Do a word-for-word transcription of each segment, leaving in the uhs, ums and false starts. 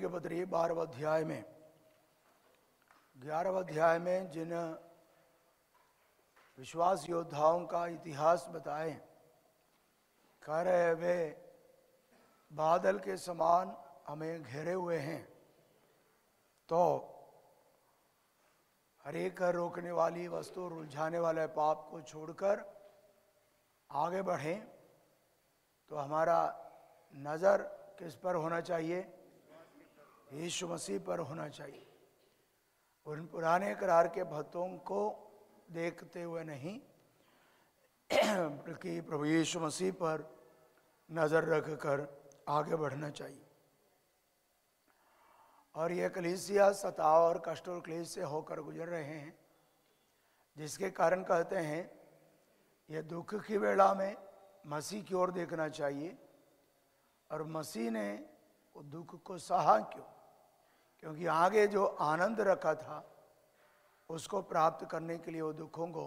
के पत्री बारहवें अध्याय में ग्यारहवें अध्याय में जिन विश्वास योद्धाओं का इतिहास बताए, कह रहे वे बादल के समान हमें घेरे हुए हैं, तो हर एक रोकने वाली वस्तु, उलझाने वाले पाप को छोड़कर आगे बढ़ें। तो हमारा नज़र किस पर होना चाहिए? यीशु मसीह पर होना चाहिए। उन पुराने करार के भक्तों को देखते हुए नहीं, बल्कि प्रभु यीशु मसीह पर नज़र रखकर आगे बढ़ना चाहिए। और ये कलीसिया सताव और कष्ट और क्लेश से होकर गुजर रहे हैं, जिसके कारण कहते हैं ये दुख की वेला में मसीह की ओर देखना चाहिए। और मसीह ने दुख को सहा क्यों? क्योंकि आगे जो आनंद रखा था उसको प्राप्त करने के लिए वो दुखों को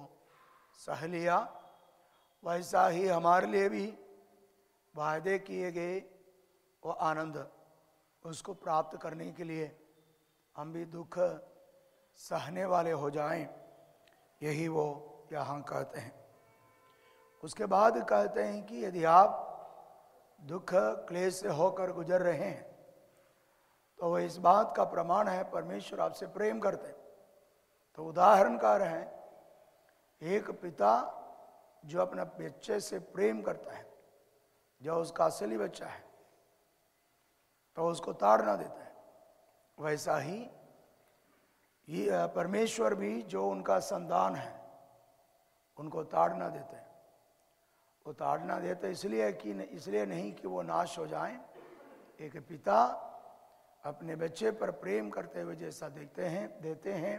सह लिया। वैसा ही हमारे लिए भी वायदे किए गए वो आनंद, उसको प्राप्त करने के लिए हम भी दुख सहने वाले हो जाएं, यही वो यहाँ कहते हैं। उसके बाद कहते हैं कि यदि आप दुख क्लेश से होकर गुजर रहे हैं तो वह इस बात का प्रमाण है परमेश्वर आपसे प्रेम करते हैं। तो उदाहरण कह रहे हैं, एक पिता जो अपने बच्चे से प्रेम करता है, जो उसका असली बच्चा है, तो उसको ताड़ना देता है। वैसा ही ये परमेश्वर भी जो उनका संतान है उनको ताड़ना देते हैं। वो ताड़ना देते इसलिए कि इसलिए नहीं कि वो नाश हो जाएं। एक पिता अपने बच्चे पर प्रेम करते हुए जैसा देखते हैं देते हैं,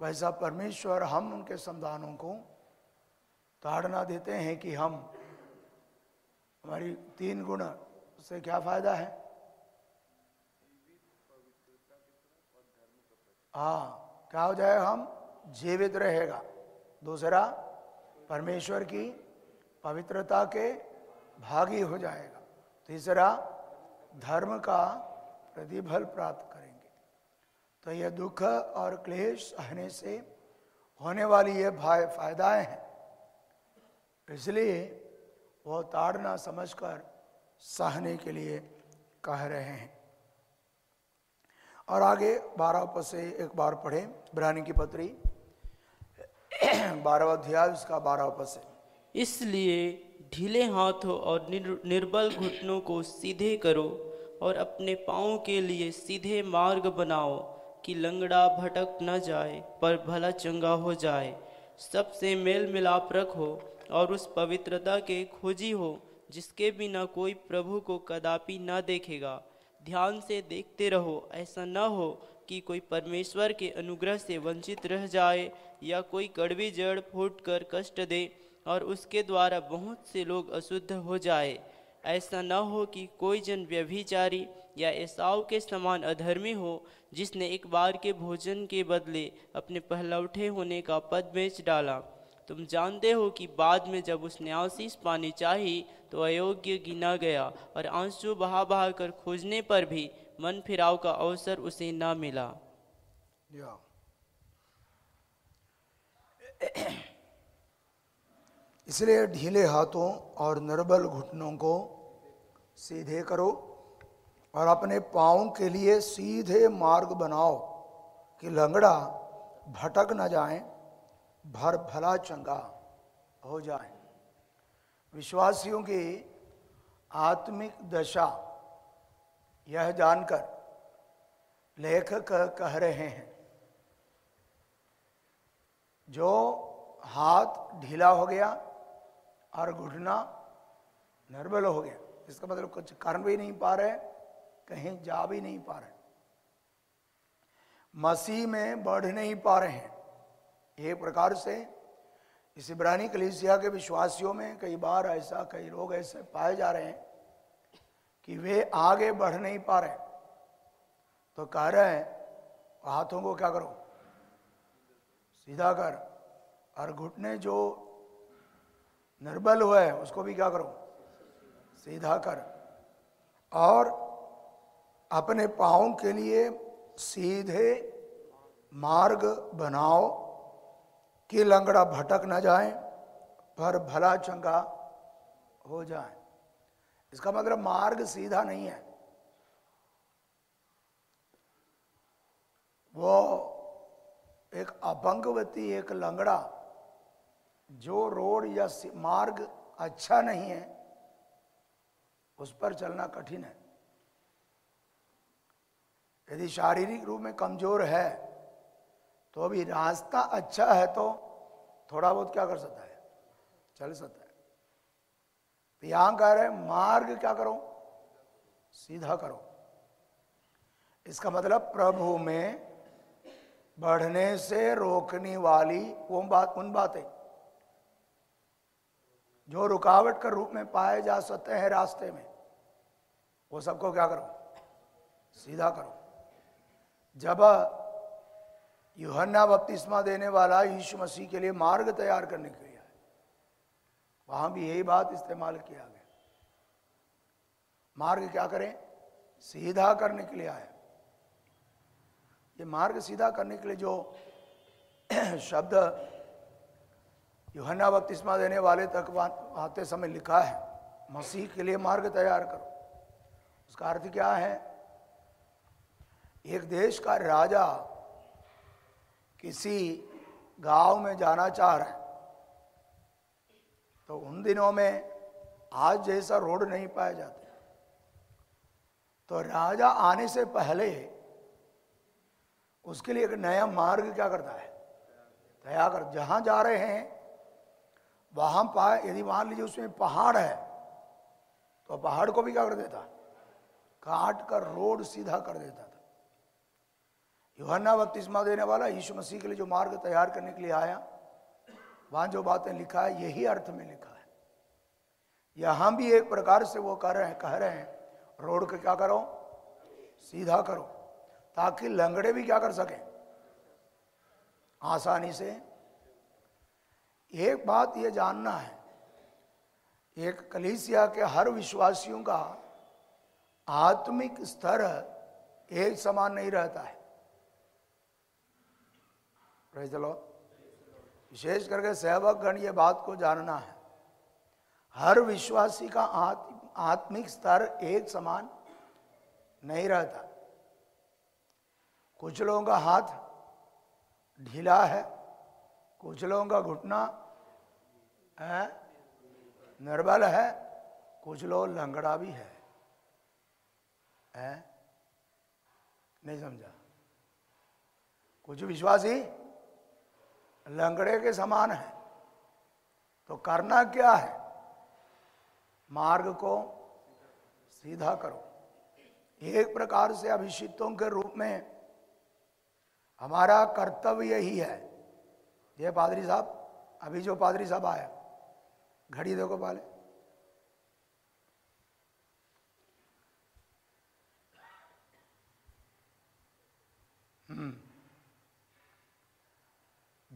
वैसा परमेश्वर हम उनके संतानों को ताड़ना देते हैं कि हम हमारी तीन गुण से क्या फायदा है। हाँ, क्या हो जाए? हम जीवित रहेगा। दूसरा, परमेश्वर की पवित्रता के भागी हो जाएगा। तीसरा, धर्म का प्रतिफल प्राप्त करेंगे। तो यह दुख और क्लेश सहने से होने वाली ये फायदाएं हैं, इसलिए वो ताड़ना समझकर सहने के लिए कह रहे हैं। और आगे बारह पद से एक बार पढ़ें, इब्रानियों की पत्री बारहवां अध्याय उसका बारह पद से। इसलिए ढीले हाथों और निर्बल घुटनों को सीधे करो और अपने पाँव के लिए सीधे मार्ग बनाओ, कि लंगड़ा भटक न जाए पर भला चंगा हो जाए। सबसे मेल मिलाप रखो और उस पवित्रता के खोजी हो जिसके बिना कोई प्रभु को कदापि न देखेगा। ध्यान से देखते रहो, ऐसा न हो कि कोई परमेश्वर के अनुग्रह से वंचित रह जाए या कोई कड़वी जड़ फूट कर कष्ट दे और उसके द्वारा बहुत से लोग अशुद्ध हो जाए। ऐसा न हो कि कोई जन व्यभिचारी या एसाव के समान अधर्मी हो, जिसने एक बार के भोजन के बदले अपने पहलौठे होने का पद बेच डाला। तुम जानते हो कि बाद में जब उसने आशीष पानी चाही तो अयोग्य गिना गया, और आंसू बहा बहा कर खोजने पर भी मन फिराव का अवसर उसे ना मिला। इसलिए ढीले हाथों और निर्बल घुटनों को सीधे करो और अपने पाँव के लिए सीधे मार्ग बनाओ, कि लंगड़ा भटक न जाए भर भला चंगा हो जाए। विश्वासियों की आत्मिक दशा यह जानकर लेखक कह रहे हैं, जो हाथ ढीला हो गया और घुटना निर्बल हो गया, इसका मतलब कुछ कारण भी नहीं पा रहे, कहीं जा भी नहीं पा रहे, मसीह में बढ़ नहीं पा रहे हैं। एक प्रकार से इस इब्रानी कलीसिया के विश्वासियों में कई बार ऐसा कई लोग ऐसे पाए जा रहे हैं कि वे आगे बढ़ नहीं पा रहे। तो कह रहे हैं हाथों को क्या करो? सीधा कर, और घुटने जो निर्बल हुए हैं उसको भी क्या करो? सीधा कर। और अपने पाँव के लिए सीधे मार्ग बनाओ कि लंगड़ा भटक न जाए पर भला चंगा हो जाए। इसका मतलब मार्ग सीधा नहीं है, वो एक अपंगवती, एक लंगड़ा जो रोड या मार्ग अच्छा नहीं है उस पर चलना कठिन है। यदि शारीरिक रूप में कमजोर है तो अभी रास्ता अच्छा है तो थोड़ा बहुत क्या कर सकता है, चल सकता है। तो यहां कह रहे हैं मार्ग क्या करो, सीधा करो। इसका मतलब प्रभु में बढ़ने से रोकने वाली वो बात, उन बातें जो रुकावट के रूप में पाए जा सकते हैं रास्ते में, वो सबको क्या करो, सीधा करो। जब यूहन्ना बपतिस्मा देने वाला यीशु मसीह के लिए मार्ग तैयार करने के लिए आए, वहां भी यही बात इस्तेमाल किया गया, मार्ग क्या करें, सीधा करने के लिए आए। ये मार्ग सीधा करने के लिए जो शब्द यूहन्ना बपतिस्मा देने वाले तक आते समय लिखा है, मसीह के लिए मार्ग तैयार करो, उसका अर्थ क्या है? एक देश का राजा किसी गांव में जाना चाह रहा है तो उन दिनों में आज जैसा रोड नहीं पाया जाता, तो राजा आने से पहले उसके लिए एक नया मार्ग क्या करता है, तैयार कर। जहां जा रहे हैं वहां पाए, यदि मान लीजिए उसमें पहाड़ है तो पहाड़ को भी क्या कर देता, काट कर रोड सीधा कर देता था। यूहन्ना बपतिस्मा देने वाला यीशु मसीह के लिए जो मार्ग तैयार करने के लिए आया, वहां जो बातें लिखा है यही अर्थ में लिखा है। यहां भी एक प्रकार से वो कर रहे हैं, कह रहे हैं रोड को क्या करो, सीधा करो, ताकि लंगड़े भी क्या कर सके आसानी से। एक बात ये जानना है, एक कलीसिया के हर विश्वासियों का आत्मिक स्तर एक समान नहीं रहता है। Praise the Lord. विशेष करके सेवकगण ये बात को जानना है, हर विश्वासी का आत्मिक स्तर एक समान नहीं रहता। कुछ लोगों का हाथ ढीला है, कुछ लोगों का घुटना है निर्बल है, कुछ लोग लंगड़ा भी है, है? नहीं समझा? कुछ विश्वासी लंगड़े के समान है। तो करना क्या है, मार्ग को सीधा करो। एक प्रकार से अभिषिक्तों के रूप में हमारा कर्तव्य यही है। ये पादरी साहब, अभी जो पादरी साहब आया, घड़ी देखो पहले,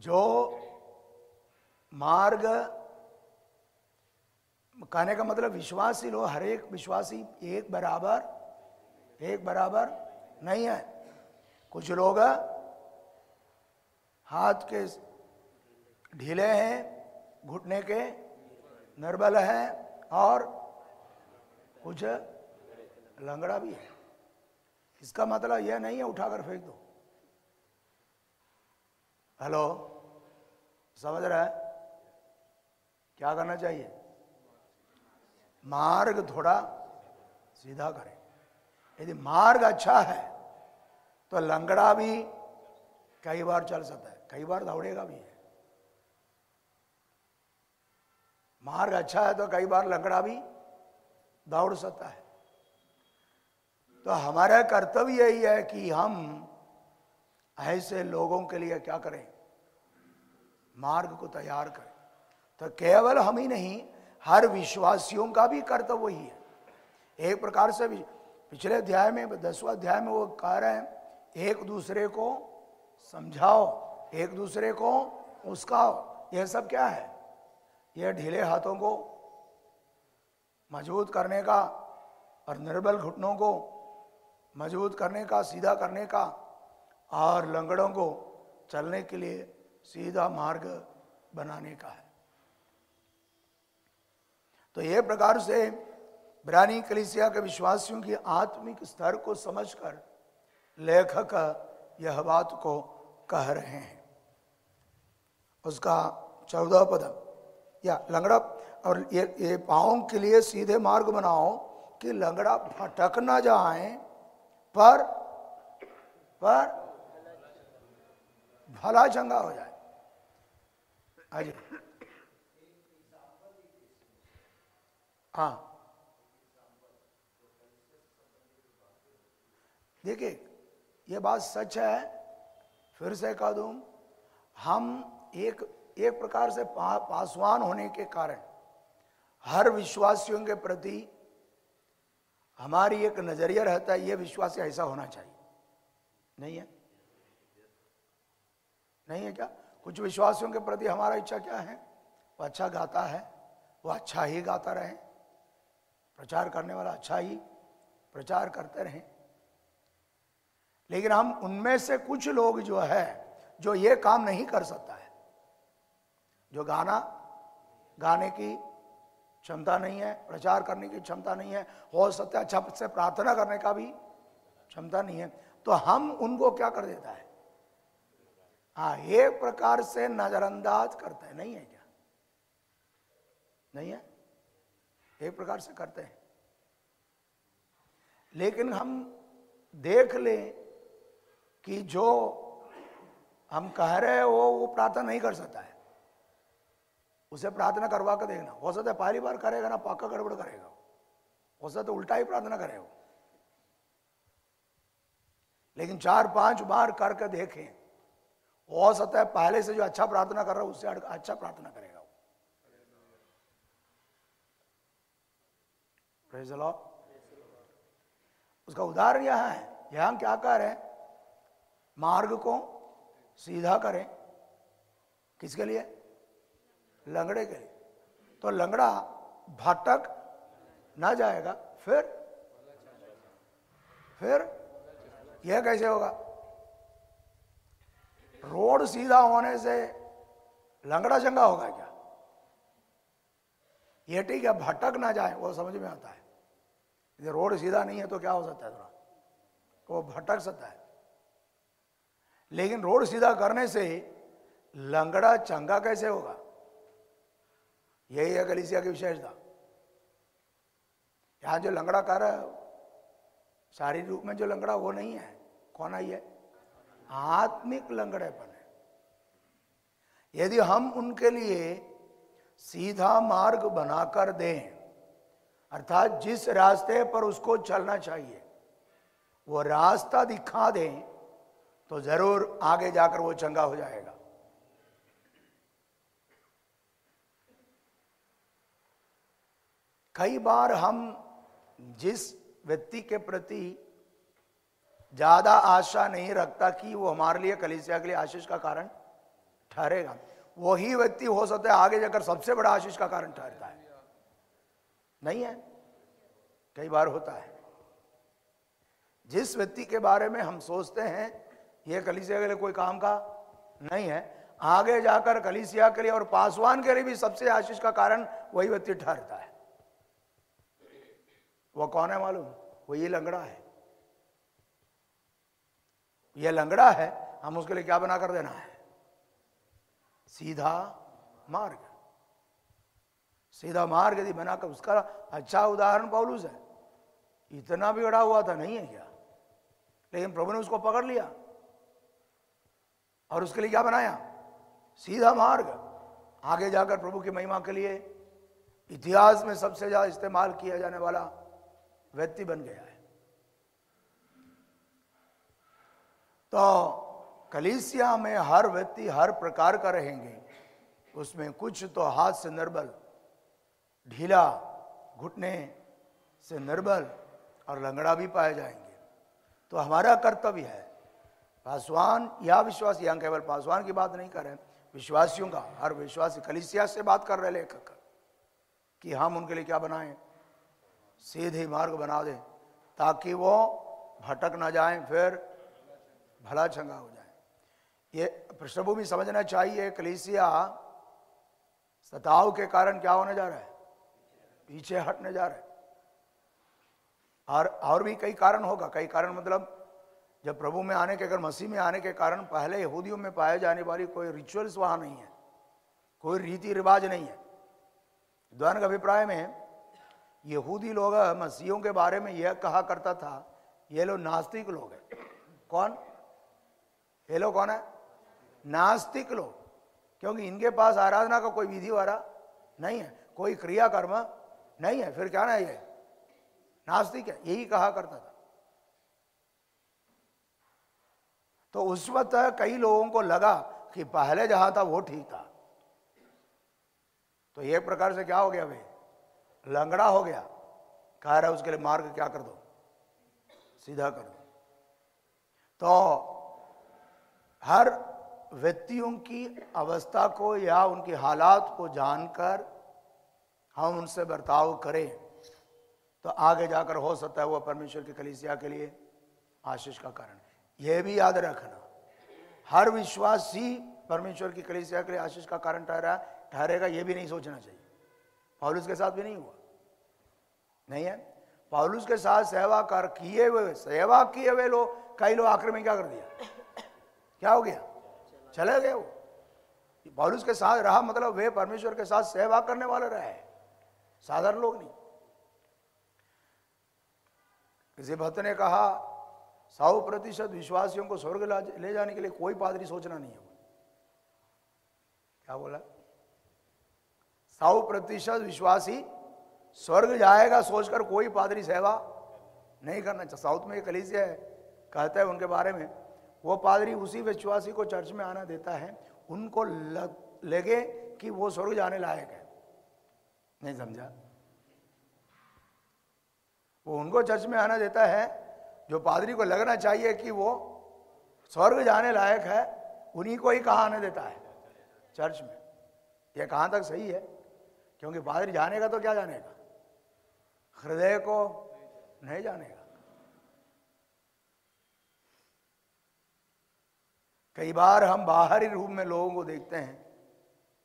जो मार्ग कहने का मतलब विश्वासी लोग, हर एक विश्वासी एक बराबर एक बराबर नहीं है। कुछ लोग हाथ के ढीले हैं, घुटने के निर्बल हैं और कुछ लंगड़ा भी है। इसका मतलब यह नहीं है उठाकर फेंक दो। हेलो, समझ रहा है? क्या करना चाहिए, मार्ग थोड़ा सीधा करें। यदि मार्ग अच्छा है तो लंगड़ा भी कई बार चल सकता है, कई बार दौड़ेगा भी है। मार्ग अच्छा है तो कई बार लंगड़ा भी दौड़ सकता है। तो हमारा कर्तव्य यही है कि हम ऐसे लोगों के लिए क्या करें, मार्ग को तैयार करें। तो केवल हम ही नहीं, हर विश्वासियों का भी कर्तव्य वही है। एक प्रकार से पिछले अध्याय में, दसवां अध्याय में वो कह रहे हैं एक दूसरे को समझाओ, एक दूसरे को उस्काओ। यह सब क्या है, यह ढीले हाथों को मजबूत करने का और निर्बल घुटनों को मजबूत करने का, सीधा करने का और लंगड़ों को चलने के लिए सीधा मार्ग बनाने का है। तो यह प्रकार से इब्रानी कलीसिया के विश्वासियों की आत्मिक स्तर को समझकर लेखक यह बात को कह रहे हैं। उसका चौदह पद या लंगड़ा और ये ये पाँव के लिए सीधे मार्ग बनाओ कि लंगड़ा भटक ना जाए पर पर भला चंगा हो जाए। आइए हाँ देखिए ये बात सच है, फिर से कह दूं, हम एक एक प्रकार से पा, पासवान होने के कारण हर विश्वासियों के प्रति हमारी एक नजरिया रहता है, ये विश्वासी ऐसा होना चाहिए। नहीं है, नहीं है क्या? कुछ विश्वासियों के प्रति हमारा इच्छा क्या है? वो अच्छा गाता है, वो अच्छा ही गाता रहे, प्रचार करने वाला अच्छा ही प्रचार करते रहे। लेकिन हम उनमें से कुछ लोग जो है जो ये काम नहीं कर सकता है, जो गाना गाने की क्षमता नहीं है, प्रचार करने की क्षमता नहीं है, हो सकता है अच्छा से प्रार्थना करने का भी क्षमता नहीं है, तो हम उनको क्या कर देता है? हाँ, एक प्रकार से नजरअंदाज करते हैं। नहीं है क्या? नहीं है, एक प्रकार से करते हैं। लेकिन हम देख लें कि जो हम कह रहे हैं वो वो प्रार्थना नहीं कर सकता है, उसे प्रार्थना करवा कर देखना। हो सकता है पहली बार करेगा ना, पक्का गड़बड़ करेगा, हो सकता है उल्टा ही प्रार्थना करेगा। लेकिन चार पांच बार करके देखें, हो सकता है पहले से जो अच्छा प्रार्थना कर रहा है उससे अच्छा प्रार्थना करेगा। Praise the Lord. उसका उदाहरण यह है, यहां क्या कह रहे हैं? मार्ग को सीधा करें, किसके लिए? लंगड़े के लिए। तो लंगड़ा भटक ना जाएगा फिर फिर यह कैसे होगा? रोड सीधा होने से लंगड़ा चंगा होगा क्या? यह ठीक है, भटक ना जाए वो समझ में आता है। यदि रोड सीधा नहीं है तो क्या हो सकता है? थोड़ा वो भटक सकता है। लेकिन रोड सीधा करने से लंगड़ा चंगा कैसे होगा? यही है कलीसिया की विशेषता। यहां जो लंगड़ा कर रहा है, शारीरिक रूप में जो लंगड़ा वो नहीं है, कौन आई है? आत्मिक लंगड़ेपन है। यदि हम उनके लिए सीधा मार्ग बनाकर दें, अर्थात जिस रास्ते पर उसको चलना चाहिए वो रास्ता दिखा दें, तो जरूर आगे जाकर वो चंगा हो जाएगा। कई बार हम जिस व्यक्ति के प्रति ज्यादा आशा नहीं रखता कि वो हमारे लिए, कलीसिया के लिए आशीष का कारण ठहरेगा, वही व्यक्ति हो सकता है आगे जाकर सबसे बड़ा आशीष का कारण ठहरता है। नहीं है, कई बार होता है। जिस व्यक्ति के बारे में हम सोचते हैं यह कलीसिया के लिए कोई काम का नहीं है, आगे जाकर कलीसिया के लिए और पासवान के लिए भी सबसे आशीष का कारण वही व्यक्ति ठहरता है। वो कौन है मालूम? वो ये लंगड़ा है। ये लंगड़ा है, हम उसके लिए क्या बना कर देना है? सीधा मार्ग। सीधा मार्ग यदि बनाकर, उसका अच्छा उदाहरण पौलुस है। इतना बिगड़ा हुआ था, नहीं है क्या? लेकिन प्रभु ने उसको पकड़ लिया और उसके लिए क्या बनाया? सीधा मार्ग। आगे जाकर प्रभु की महिमा के लिए इतिहास में सबसे ज्यादा इस्तेमाल किया जाने वाला व्यक्ति बन गया है। तो कलीसिया में हर व्यक्ति हर प्रकार का रहेंगे, उसमें कुछ तो हाथ से निर्बल, ढीला, घुटने से निर्बल और लंगड़ा भी पाए जाएंगे। तो हमारा कर्तव्य है पासवान या विश्वासी, यहाँ केवल पासवान की बात नहीं कर रहे, विश्वासियों का, हर विश्वासी कलीसिया से बात कर रहे लेखक, कि हम उनके लिए क्या बनाएं? सीधे मार्ग बना दें, ताकि वो भटक ना जाएं, फिर भला चंगा हो जाएं। ये पृष्ठभूमि समझना चाहिए। कलीसिया सताव के कारण क्या होने जा रहा है? पीछे हटने जा रहा है। और और भी कई कारण होगा। कई कारण मतलब जब प्रभु में आने के, अगर मसीह में आने के कारण पहले यहूदियों में पाए जाने वाली कोई रिचुअल्स वहाँ नहीं है, कोई रीति रिवाज नहीं है। विद्वान के अभिप्राय में यहूदी लोग मसीहों के बारे में यह कहा करता था, ये लोग नास्तिक लोग हैं। कौन ये लोग? कौन है? नास्तिक लोग। क्योंकि इनके पास आराधना का कोई विधि वारा नहीं है, कोई क्रिया कर्म नहीं है, फिर क्या ना ये नास्तिक है, यही कहा करता था। तो उस वक्त कई लोगों को लगा कि पहले जहां था वो ठीक था, तो एक प्रकार से क्या हो गया? भाई लंगड़ा हो गया। कह रहा है उसके लिए मार्ग क्या कर दो, सीधा कर दो। तो हर व्यक्तियों की अवस्था को या उनकी हालात को जानकर हम उनसे बर्ताव करें, तो आगे जाकर हो सकता है वह परमेश्वर की कलीसिया के लिए आशीष का कारण। यह भी याद रखना, हर विश्वासी परमेश्वर की कलीसिया के लिए आशीष का कारण ठहरा ठहरेगा, यह भी नहीं सोचना चाहिए। पौलुस के साथ भी नहीं हुआ, नहीं है? पौलुस के साथ सेवा कर किए हुए सेवा किए हुए लोग, कई लोग आखिर में क्या कर दिया? क्या हो गया? चले गए। वो पौलुस के साथ रहा मतलब वे परमेश्वर के साथ सेवा करने वाले रहे, साधारण लोग नहीं। किसी भक्त ने कहा सौ प्रतिशत विश्वासियों को स्वर्ग ले जाने के लिए कोई पादरी सोचना नहीं है। क्या बोला? सौ प्रतिशत विश्वासी स्वर्ग जाएगा सोचकर कोई पादरी सेवा नहीं करना चाहिए। साउथ में एक कलीसिया है, कहता है उनके बारे में, वो पादरी उसी विश्वासी को चर्च में आना देता है उनको लगे कि वो स्वर्ग जाने लायक है। नहीं समझा? वो उनको चर्च में आना देता है जो पादरी को लगना चाहिए कि वो स्वर्ग जाने लायक है, उन्हीं को ही कहाँ आने देता है? चर्च में। यह कहाँ तक सही है? क्योंकि पादरी जानेगा तो क्या जानेगा? हृदय को नहीं जानेगा। कई बार हम बाहरी रूप में लोगों को देखते हैं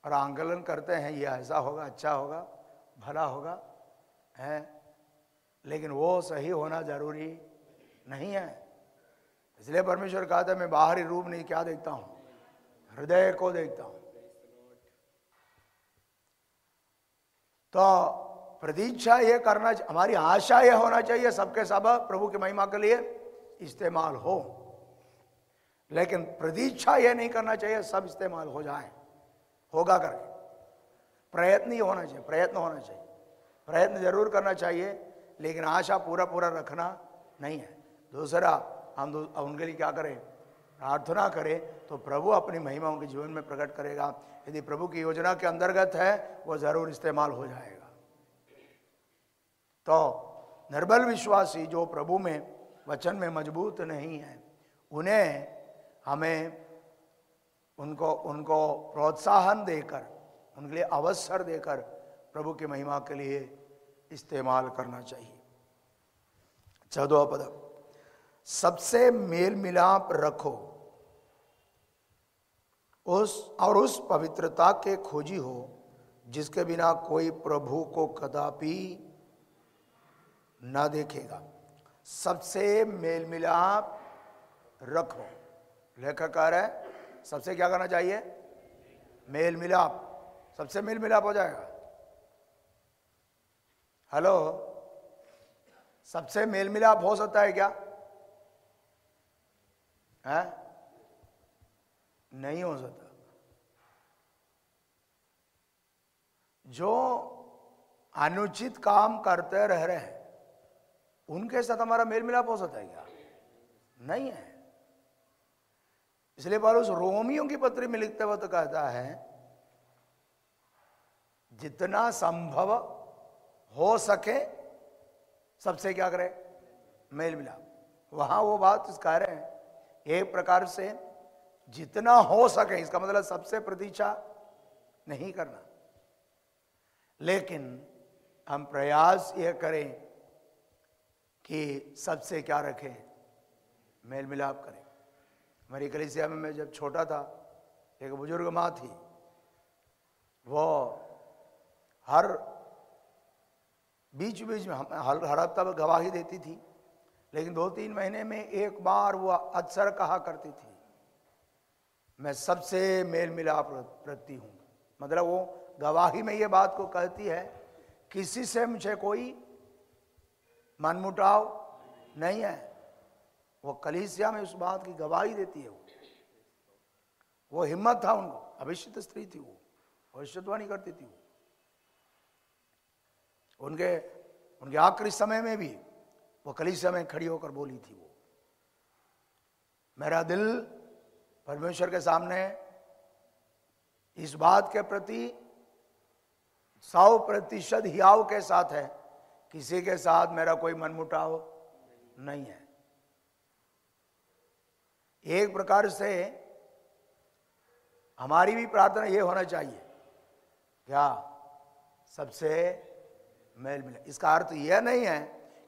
और आंकलन करते हैं, यह ऐसा होगा, अच्छा होगा, भला होगा, है, लेकिन वो सही होना जरूरी नहीं है। इसलिए परमेश्वर कहता है मैं बाहरी रूप नहीं क्या देखता हूँ, हृदय को देखता हूँ। तो प्रतीक्षा ये करना, हमारी आशा यह होना चाहिए सबके सब प्रभु की महिमा के लिए इस्तेमाल हो, लेकिन प्रतीक्षा यह नहीं करना चाहिए सब इस्तेमाल हो जाए, होगा करके। प्रयत्न ही होना चाहिए, प्रयत्न होना चाहिए, प्रयत्न जरूर करना चाहिए, लेकिन आशा पूरा पूरा रखना नहीं है। दूसरा, हम उनके लिए क्या करें? प्रार्थना करें तो प्रभु अपनी महिमा उनके जीवन में प्रकट करेगा। यदि प्रभु की योजना के अंतर्गत है वो जरूर इस्तेमाल हो जाएगा। तो निर्बल विश्वासी जो प्रभु में वचन में मजबूत नहीं है, उन्हें हमें उनको उनको प्रोत्साहन देकर, उनके लिए अवसर देकर प्रभु की महिमा के लिए इस्तेमाल करना चाहिए। चौदह पद, सबसे मेल मिलाप रखो उस और उस पवित्रता के खोजी हो जिसके बिना कोई प्रभु को कदापि न देखेगा। सबसे मेल मिलाप रखो। लेखक कह रहा है सबसे क्या करना चाहिए? मेल मिलाप। सबसे मेल मिलाप हो जाएगा। हेलो, सबसे मेल मिलाप हो सकता है क्या? है? नहीं हो सकता। जो अनुचित काम करते रह रहे हैं उनके साथ हमारा मेल मिलाप हो सकता है क्या? नहीं है। इसलिए पौलुस रोमियों की पत्री में लिखते हुए तो कहता है जितना संभव हो सके सबसे क्या करें? मेल मिलाप। वहां वो बात कह रहे हैं एक प्रकार से जितना हो सके, इसका मतलब सबसे प्रतीक्षा नहीं करना, लेकिन हम प्रयास यह करें कि सबसे क्या रखें? मेल मिलाप करें। हमारी कलीसिया में मैं जब छोटा था, एक बुजुर्ग माँ थी, वो हर बीच बीच में हर हर हफ्ता में गवाही देती थी, लेकिन दो तीन महीने में एक बार वो अक्सर कहा करती थी, मैं सबसे मेल मिलाप रखती हूँ। मतलब वो गवाही में ये बात को कहती है, किसी से मुझे कोई मनमुटाव नहीं है। वो कलीसिया में उस बात की गवाही देती है। वो वो हिम्मत था उनको, अभिषिक्त स्त्री थी, वो भविष्यवाणी करती थी। वो उनके उनके आखिरी समय में भी वो कलीसिया में खड़ी होकर बोली थी, वो मेरा दिल परमेश्वर के सामने इस बात के प्रति सौ प्रतिशत हियाव के साथ है, किसी के साथ मेरा कोई मनमुटाव नहीं है। एक प्रकार से हमारी भी प्रार्थना ये होना चाहिए, क्या सबसे मेल मिले। इसका अर्थ यह नहीं है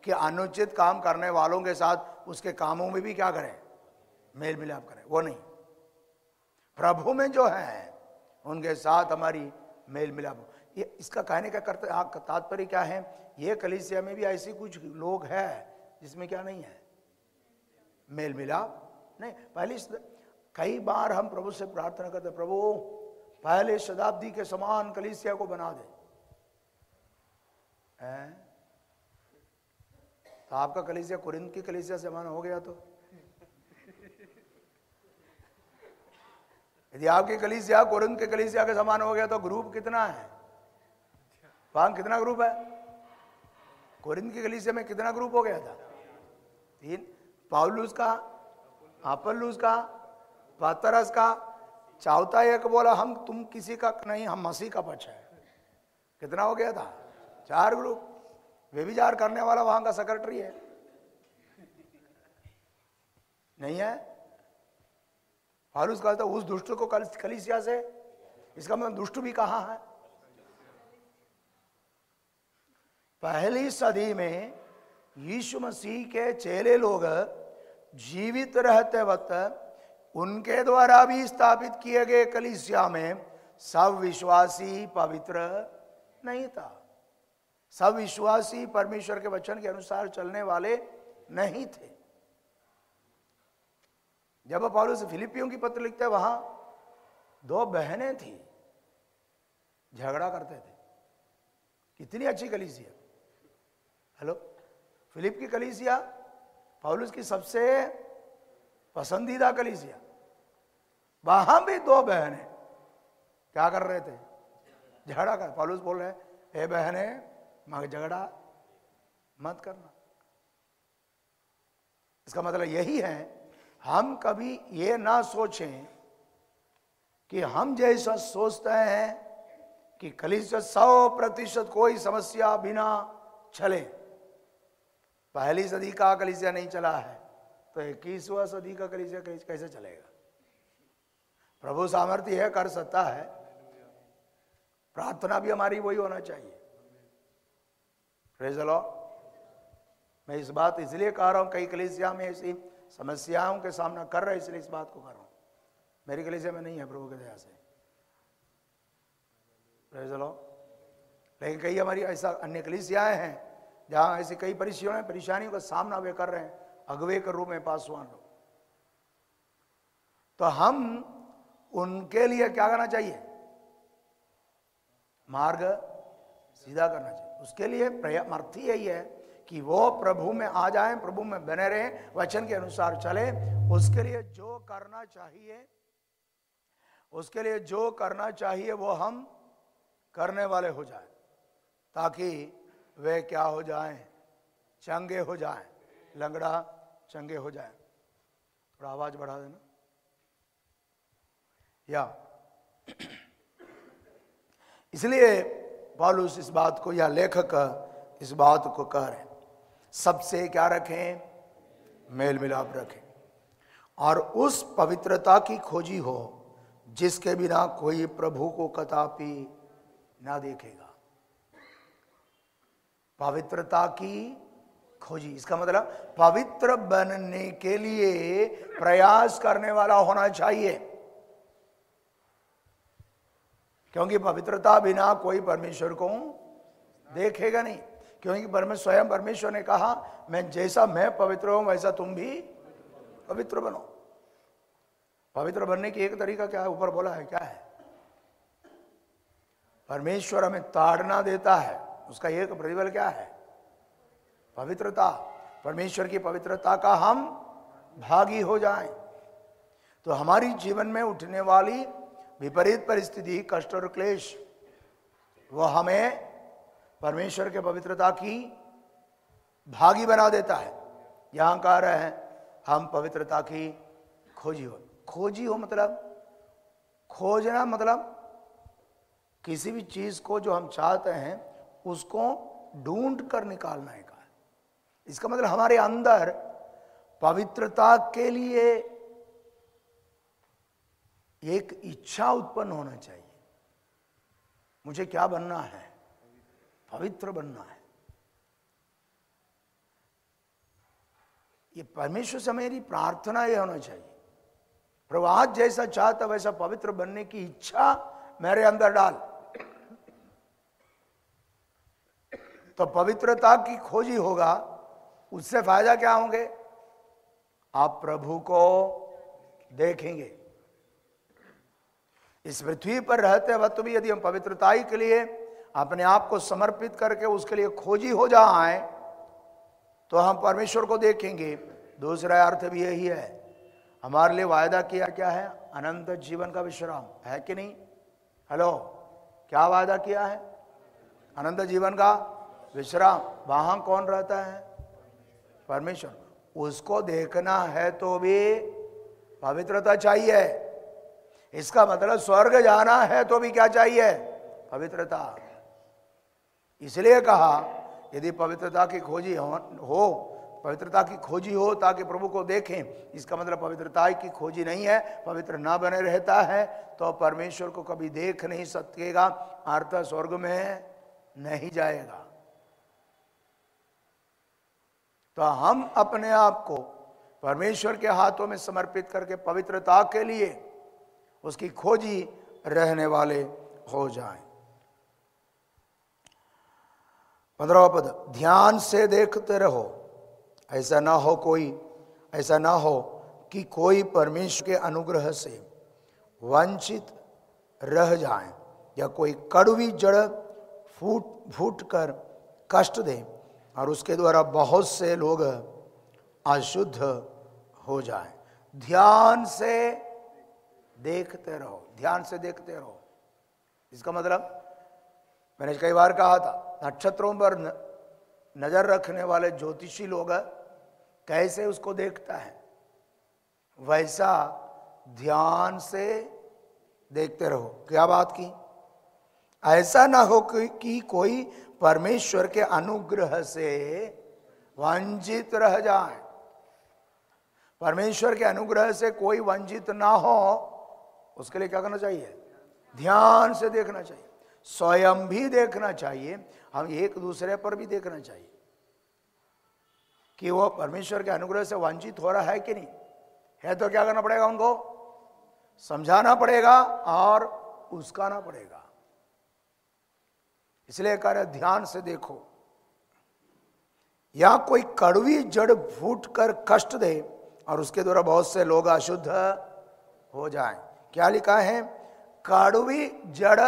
कि अनुचित काम करने वालों के साथ उसके कामों में भी क्या करें, मेल मिलाप करें, वो नहीं। प्रभु में जो है उनके साथ हमारी मेल मिलाप। ये इसका कहने का करते तात्पर्य क्या है, ये कलीसिया में भी ऐसे कुछ लोग हैं जिसमें क्या नहीं है, मेल मिलाप नहीं। पहले कई बार हम प्रभु से प्रार्थना करते, प्रभु पहले शताब्दी के समान कलीसिया को बना दे। तो आपका कलीसिया कुरिन्थ की कलीसिया से समान हो गया तो? यदि आपकी कलीसिया कुरिन्थ के कलीसिया के समान हो गया तो ग्रुप कितना है? वहां कितना ग्रुप है? कुरिन्थ की कलीसिया में कितना ग्रुप हो गया था? तीन। पौलुस का, अपोलोस का, पतरस का, चौथा एक बोला हम तुम किसी का नहीं, हम मसीह का पक्ष है। कितना हो गया था? चार ग्रुप। वे भी जार करने वाला वहां का सेक्रेटरी है, नहीं है? फारूस कहता उस दुष्ट को कलीसिया से, इसका मतलब दुष्ट भी कहाँ है? पहली सदी में यीशु मसीह के चेले लोग जीवित रहते वक्त उनके द्वारा भी स्थापित किए गए कलीसिया में सब विश्वासी पवित्र नहीं था, सब विश्वासी परमेश्वर के वचन के अनुसार चलने वाले नहीं थे। जब पौलुस फिलिपियों की पत्र लिखते, वहां दो बहनें थी, झगड़ा करते थे। कितनी अच्छी कलीसिया! हेलो, फिलिप की कलीसिया पौलुस की सबसे पसंदीदा कलीसिया। वहां भी दो बहने क्या कर रहे थे? झगड़ा कर। पौलुस बोल रहे हैं, हे बहने मगर झगड़ा मत करना। इसका मतलब यही है, हम कभी ये ना सोचें कि हम जैसा सोचते हैं कि कलीसिया सौ प्रतिशत कोई समस्या बिना चले। पहली सदी का कलीसिया नहीं चला है तो इक्कीसवां सदी का कलीसिया कैसे चलेगा? प्रभु सामर्थ्य है, कर सकता है। प्रार्थना भी हमारी वही होना चाहिए। Praise the Lord. मैं इस बात इसलिए कह रहा हूँ, कई कलीसिया में ऐसी समस्याओं के सामना कर रहे, इसलिए इस बात को कर रहा हूँ। मेरी कलीसिया में नहीं है, प्रभु की दया से। Praise the Lord. लेकिन कई हमारी ऐसा अन्य कलीसियाएं हैं जहाँ ऐसी कई परेशानियों परेशानियों का सामना वे कर रहे हैं, अगुवे के रूप में पासवान लोग। तो हम उनके लिए क्या करना चाहिए? मार्ग सीधा करना चाहिए। उसके लिए प्रयास यही है कि वो प्रभु में आ जाएं, प्रभु में बने रहें, वचन के अनुसार चले। उसके लिए जो करना चाहिए, उसके लिए जो करना चाहिए वो हम करने वाले हो जाए, ताकि वे क्या हो जाएं, चंगे हो जाएं। लंगड़ा चंगे हो जाएं। थोड़ा आवाज बढ़ा देना। या इसलिए पौलुस इस बात को, या लेखक इस बात को कह रहे हैं, सबसे क्या रखें? मेल मिलाप रखें, और उस पवित्रता की खोजी हो जिसके बिना कोई प्रभु को कदापि ना देखेगा। पवित्रता की खोजी। इसका मतलब पवित्र बनने के लिए प्रयास करने वाला होना चाहिए, क्योंकि पवित्रता बिना कोई परमेश्वर को देखेगा नहीं। क्योंकि परमेश्वर स्वयं परमेश्वर ने कहा, मैं जैसा मैं पवित्र हूं वैसा तुम भी पवित्र बनो। पवित्र बनने की एक तरीका क्या है, ऊपर बोला है क्या है। परमेश्वर हमें ताड़ना देता है, उसका एक प्रतिबल क्या है, पवित्रता। परमेश्वर की पवित्रता का हम भागी हो जाएं, तो हमारी जीवन में उठने वाली विपरीत परिस्थिति, कष्ट और क्लेश, वो हमें परमेश्वर के पवित्रता की भागी बना देता है। यहाँ कह रहे हैं हम पवित्रता की खोजी हो। खोजी हो मतलब खोजना, मतलब किसी भी चीज़ को जो हम चाहते हैं उसको ढूंढ कर निकालना है। इसका मतलब हमारे अंदर पवित्रता के लिए एक इच्छा उत्पन्न होना चाहिए, मुझे क्या बनना है, पवित्र बनना है। ये परमेश्वर से मेरी प्रार्थना ये होना चाहिए, प्रभु आज जैसा चाहता वैसा पवित्र बनने की इच्छा मेरे अंदर डाल। तो पवित्रता की खोजी होगा, उससे फायदा क्या होंगे, आप प्रभु को देखेंगे। इस पृथ्वी पर रहते वक्त भी यदि हम पवित्रता ही के लिए अपने आप को समर्पित करके उसके लिए खोजी हो जाए तो हम परमेश्वर को देखेंगे। दूसरा अर्थ भी यही है, हमारे लिए वायदा किया क्या है, अनंत जीवन का विश्राम है कि नहीं। हेलो, क्या वायदा किया है, अनंत जीवन का विश्राम। वहां कौन रहता है, परमेश्वर। उसको देखना है तो भी पवित्रता चाहिए। इसका मतलब स्वर्ग जाना है तो भी क्या चाहिए, पवित्रता। इसलिए कहा यदि पवित्रता की खोजी हो, पवित्रता की खोजी हो ताकि प्रभु को देखें। इसका मतलब पवित्रता की खोजी नहीं है, पवित्र ना बने रहता है तो परमेश्वर को कभी देख नहीं सकेगा, अर्थात स्वर्ग में नहीं जाएगा। तो हम अपने आप को परमेश्वर के हाथों में समर्पित करके पवित्रता के लिए उसकी खोजी रहने वाले हो जाएं। पंद्रहवां पद, ध्यान से देखते रहो, ऐसा ना हो कोई ऐसा ना हो कि कोई परमेश्वर के अनुग्रह से वंचित रह जाए या कोई कड़वी जड़ फूट फूट कर कष्ट दे और उसके द्वारा बहुत से लोग अशुद्ध हो जाएं। ध्यान से देखते रहो, ध्यान से देखते रहो। इसका मतलब मैंने कई बार कहा था, नक्षत्रों पर नजर रखने वाले ज्योतिषी लोग कैसे उसको देखता है, वैसा ध्यान से देखते रहो। क्या बात की, ऐसा ना हो कि, कि कोई परमेश्वर के अनुग्रह से वंचित रह जाए। परमेश्वर के अनुग्रह से कोई वंचित ना हो, उसके लिए क्या करना चाहिए, ध्यान से देखना चाहिए। स्वयं भी देखना चाहिए, हम एक दूसरे पर भी देखना चाहिए कि वो परमेश्वर के अनुग्रह से वंचित हो रहा है कि नहीं है। तो क्या करना पड़ेगा, उनको समझाना पड़ेगा और उसकाना पड़ेगा। इसलिए कह रहे ध्यान से देखो, या कोई कड़वी जड़ फूट कर कष्ट दे और उसके द्वारा बहुत से लोग अशुद्ध हो जाएं। क्या लिखा है, कड़वी जड़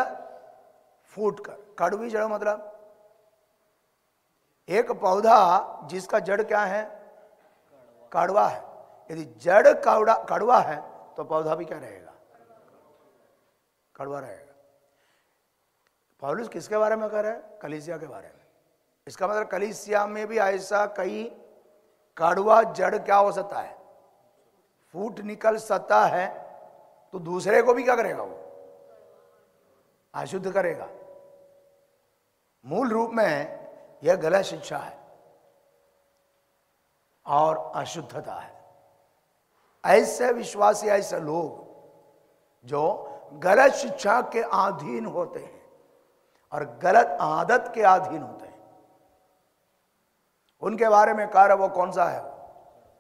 फूट कर। कड़वी जड़ मतलब एक पौधा जिसका जड़ क्या है, कड़वा है। यदि जड़ कड़वा कड़वा है तो पौधा भी क्या रहेगा, कड़वा रहेगा। पौलुस किसके बारे में कह रहे हैं, कलीसिया के बारे में। इसका मतलब कलीसिया में भी ऐसा कई कड़वा जड़ क्या हो सकता है, फूट निकल सकता है। तो दूसरे को भी क्या करेगा, वो अशुद्ध करेगा। मूल रूप में यह गलत शिक्षा है और अशुद्धता है। ऐसे विश्वासी, ऐसे लोग जो गलत शिक्षा के अधीन होते हैं और गलत आदत के अधीन होते हैं, उनके बारे में कह रहा वो कौन सा है?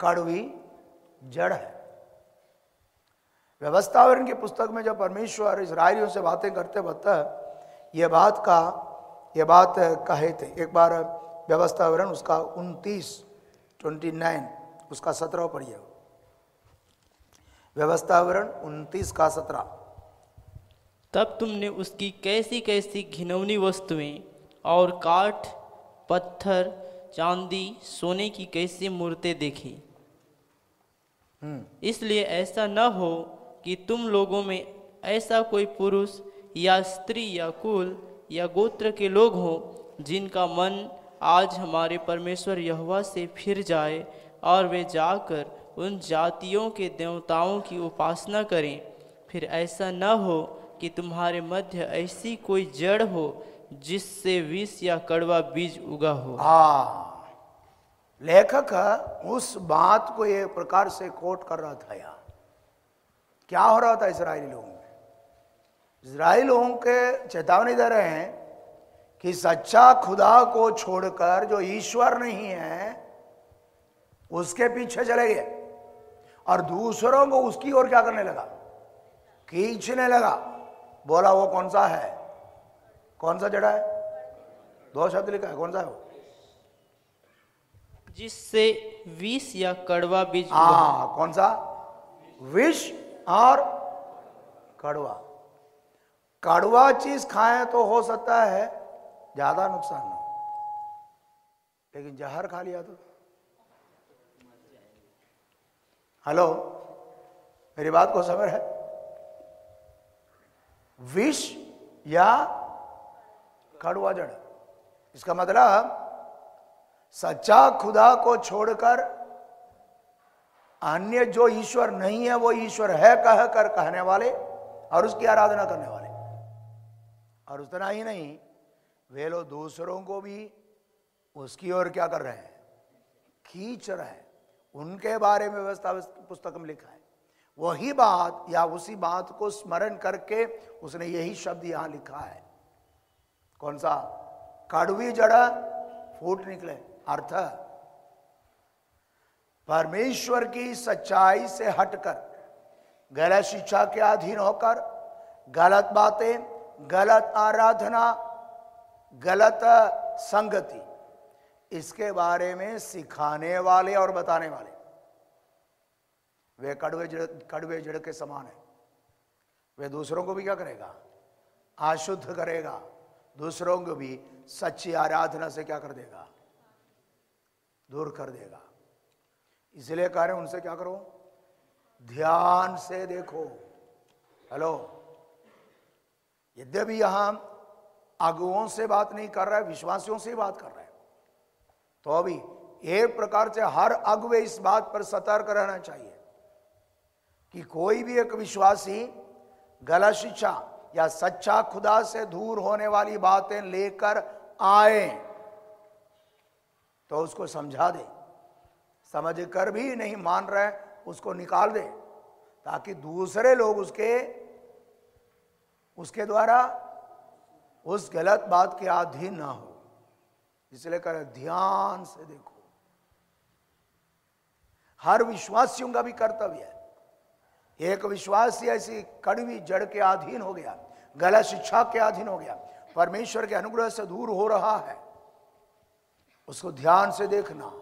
कड़वी जड़ है। व्यवस्था और इनकी पुस्तक में जब परमेश्वर इस्राएलियों से बातें करते बता ये बात का ये बात कहे थे। एक बार व्यवस्था विवरण उसका उनतीस ट्वेंटी नाइन उसका सत्रह पढ़िए। व्यवस्था विवरण उनतीस का सत्रह। तब तुमने उसकी कैसी कैसी घिनौनी वस्तुएं और काठ पत्थर चांदी सोने की कैसी मूर्तें देखी, इसलिए ऐसा न हो कि तुम लोगों में ऐसा कोई पुरुष या स्त्री या कुल या गोत्र के लोग हों जिनका मन आज हमारे परमेश्वर यहोवा से फिर जाए और वे जाकर उन जातियों के देवताओं की उपासना करें। फिर ऐसा न हो कि तुम्हारे मध्य ऐसी कोई जड़ हो जिससे विष या कड़वा बीज उगा हो। हाँ, लेखक उस बात को एक प्रकार से कोट कर रहा था। यहाँ क्या हो रहा था इस्राएली लोगों में? इस्राएली लोगों के चेतावनी दे रहे हैं कि सच्चा खुदा को छोड़कर जो ईश्वर नहीं है उसके पीछे चले गए और दूसरों को उसकी ओर क्या करने लगा? खींचने लगा। बोला वो कौन सा है? कौन सा जड़ा है? दो शब्द लिखा है, कौन सा है वो? जिससे विष या कड़वा बीज। हाँ, कौन सा? विष और कड़वा। कड़वा चीज खाएं तो हो सकता है ज्यादा नुकसान ना हो, लेकिन जहर खा लिया तो। हेलो, मेरी बात को समझ है? विष या कड़वा जड़, इसका मतलब सच्चा खुदा को छोड़कर अन्य जो ईश्वर नहीं है वो ईश्वर है कह कर कहने वाले और उसकी आराधना करने वाले। और उतना ही नहीं, वे लोग दूसरों को भी उसकी ओर क्या कर रहे हैं? खींच रहे हैं। उनके बारे में व्यवस्था पुस्तक में लिखा है। वही बात या उसी बात को स्मरण करके उसने यही शब्द यहाँ लिखा है। कौन सा? कड़वी जड़ फूट निकले। अर्थ परमेश्वर की सच्चाई से हटकर, गलत शिक्षा के अधीन होकर, गलत बातें, गलत आराधना, गलत संगति, इसके बारे में सिखाने वाले और बताने वाले वे कड़वे जड़ कड़वे जड़ के समान है। वे दूसरों को भी क्या करेगा? अशुद्ध करेगा। दूसरों को भी सच्ची आराधना से क्या कर देगा? दूर कर देगा। इसलिए कह रहे उनसे क्या करो? ध्यान से देखो। हेलो, यद्यपि यहां अगुओं से बात नहीं कर रहा है, विश्वासियों से ही बात कर रहा है, तो अभी एक प्रकार से हर अगुवे इस बात पर सतर्क रहना चाहिए कि कोई भी एक विश्वासी गलत शिक्षा या सच्चा खुदा से दूर होने वाली बातें लेकर आए तो उसको समझा दे। समझ कर भी नहीं मान रहे उसको निकाल दे, ताकि दूसरे लोग उसके उसके द्वारा उस गलत बात के अधीन ना हो। इसलिए कर ध्यान से देखो। हर विश्वासियों का भी कर्तव्य है। एक विश्वासी ऐसी कड़वी जड़ के अधीन हो गया, गलत शिक्षा के अधीन हो गया, परमेश्वर के अनुग्रह से दूर हो रहा है, उसको ध्यान से देखना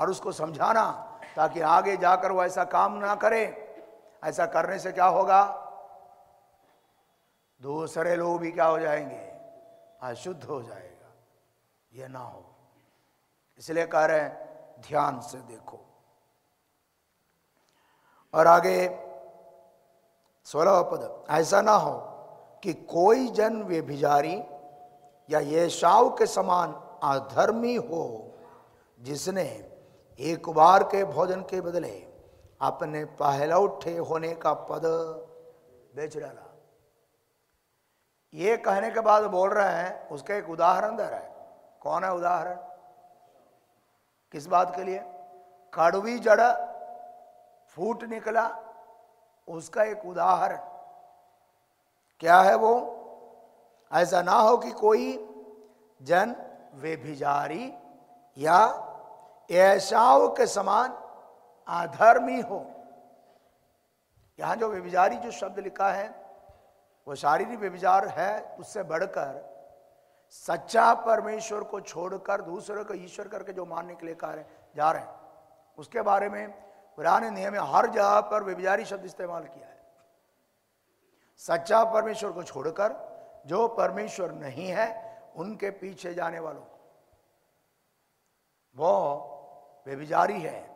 और उसको समझाना, ताकि आगे जाकर वो ऐसा काम ना करे। ऐसा करने से क्या होगा? दूसरे लोग भी क्या हो जाएंगे? अशुद्ध हो जाएगा। ये ना हो, इसलिए कह रहे हैं ध्यान से देखो। और आगे सोलह पद, ऐसा ना हो कि कोई जन व्यभिचारी या एसाव के समान अधर्मी हो, जिसने एक बार के भोजन के बदले अपने पहलौठे होने का पद बेच डाला। ये कहने के बाद बोल रहे हैं, उसका एक उदाहरण दे रहा है। कौन है उदाहरण? किस बात के लिए? कड़वी जड़ फूट निकला, उसका एक उदाहरण क्या है वो? ऐसा ना हो कि कोई जन व्यभिचारी या एसाव के समान आधर्मी हो। यहाँ जो व्यभिचारी जो शब्द लिखा है वो शारीरिक व्यभिचार है, उससे बढ़कर सच्चा परमेश्वर को छोड़कर दूसरे को ईश्वर करके जो मानने के लिए कह रहे जा रहे हैं, उसके बारे में पुराने नियम में हर जगह पर व्यभिचारी शब्द इस्तेमाल किया है। सच्चा परमेश्वर को छोड़कर जो परमेश्वर नहीं है उनके पीछे जाने वालों वो व्यभिचारी है।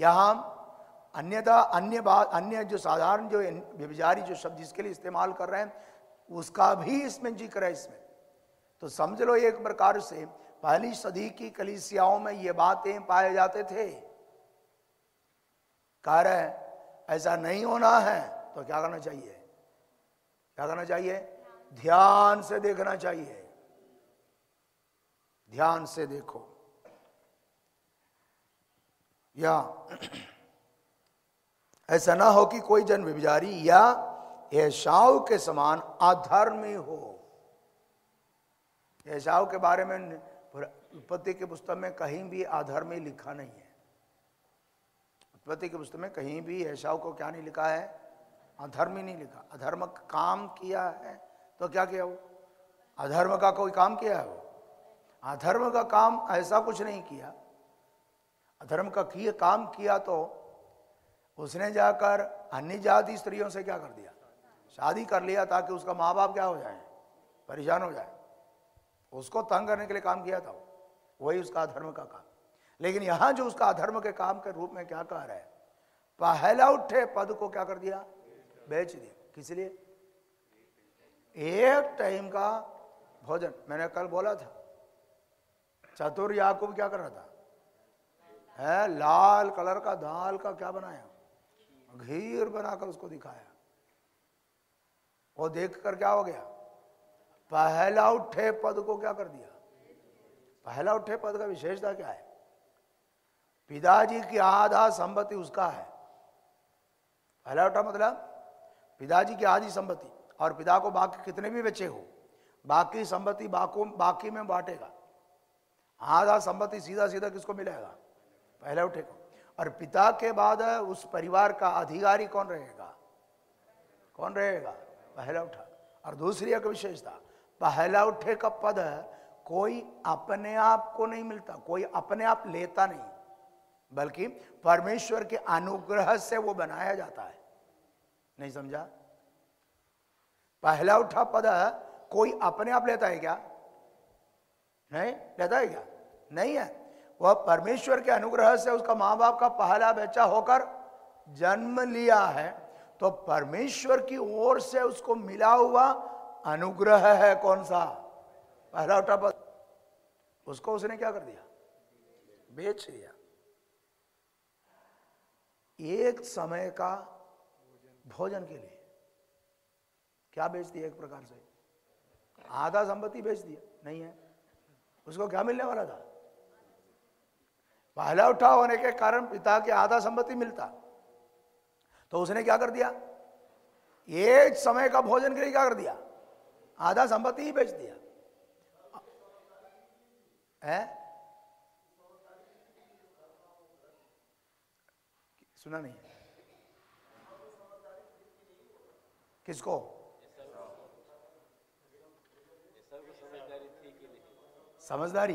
यहाँ अन्यथा अन्य बात अन्य जो साधारण जो व्यभिचारी जो शब्द जिसके लिए इस्तेमाल कर रहे हैं उसका भी इसमें जिक्र है। इसमें तो समझ लो एक प्रकार से पहली सदी की कलीसियाओं में ये बातें पाए जाते थे। कह रहे हैं ऐसा नहीं होना है तो क्या करना चाहिए, क्या करना चाहिए, ध्यान से देखना चाहिए, ध्यान से देखो। या ऐसा ना हो कि कोई जन व्यभिचारी या एसाव के समान अधर्मी हो। एसाव के बारे में उत्पत्ति की पुस्तक में कहीं भी अधर्मी लिखा नहीं है। उत्पत्ति की पुस्तक में कहीं भी एसाव को क्या नहीं लिखा है, अधर्मी नहीं लिखा। अधर्म काम किया है तो क्या किया, वो अधर्म का कोई काम किया है, वो अधर्म का काम ऐसा कुछ नहीं किया। अधर्म का किया काम किया तो उसने जाकर अन्य जाति स्त्रियों से क्या कर दिया, शादी कर लिया ताकि उसका माँ बाप क्या हो जाए, परेशान हो जाए, उसको तंग करने के लिए काम किया था। वही उसका अधर्म का काम। लेकिन यहाँ जो उसका अधर्म के काम के रूप में क्या कह रहा है, पहला उठे पद को क्या कर दिया, बेच दिया। किस लिए, एक टाइम का भोजन। मैंने कल बोला था चतुर याकूब क्या कर रहा था, है लाल कलर का दाल का क्या बनाया, घीर बनाकर उसको दिखाया। वो देखकर क्या हो गया, पहला उठे पद को क्या कर दिया। पहला उठे पद का विशेषता क्या है, पिताजी की आधा संपत्ति उसका है। पहला उठा मतलब पिताजी की आधी संपत्ति, और पिता को बाकी कितने भी बचे हो बाकी संपत्ति बाकी बाकी में बांटेगा। आधा संपत्ति सीधा सीधा किसको मिलेगा, पहला उठे को। और पिता के बाद उस परिवार का अधिकारी कौन रहेगा, कौन रहेगा, पहला उठा। और दूसरी एक विशेषता, पहला उठे का पद कोई अपने आप को नहीं मिलता, कोई अपने आप लेता नहीं, बल्कि परमेश्वर के अनुग्रह से वो बनाया जाता है। नहीं समझा, पहला उठा पद कोई अपने आप लेता है क्या, नहीं लेता है क्या, नहीं है। वह परमेश्वर के अनुग्रह से उसका माँ बाप का पहला बच्चा होकर जन्म लिया है, तो परमेश्वर की ओर से उसको मिला हुआ अनुग्रह है। कौन सा, पहला उठा पद। उसको उसने क्या कर दिया, बेच दिया। एक समय का भोजन के लिए क्या बेच दिया, एक प्रकार से आधा संपत्ति बेच दिया। नहीं है, उसको क्या मिलने वाला था, पहला उठा होने के कारण पिता की आधा संपत्ति मिलता, तो उसने क्या कर दिया, एक समय का भोजन के लिए क्या कर दिया, आधा संपत्ति ही बेच दिया। है? सुना नहीं, किसको समझदारी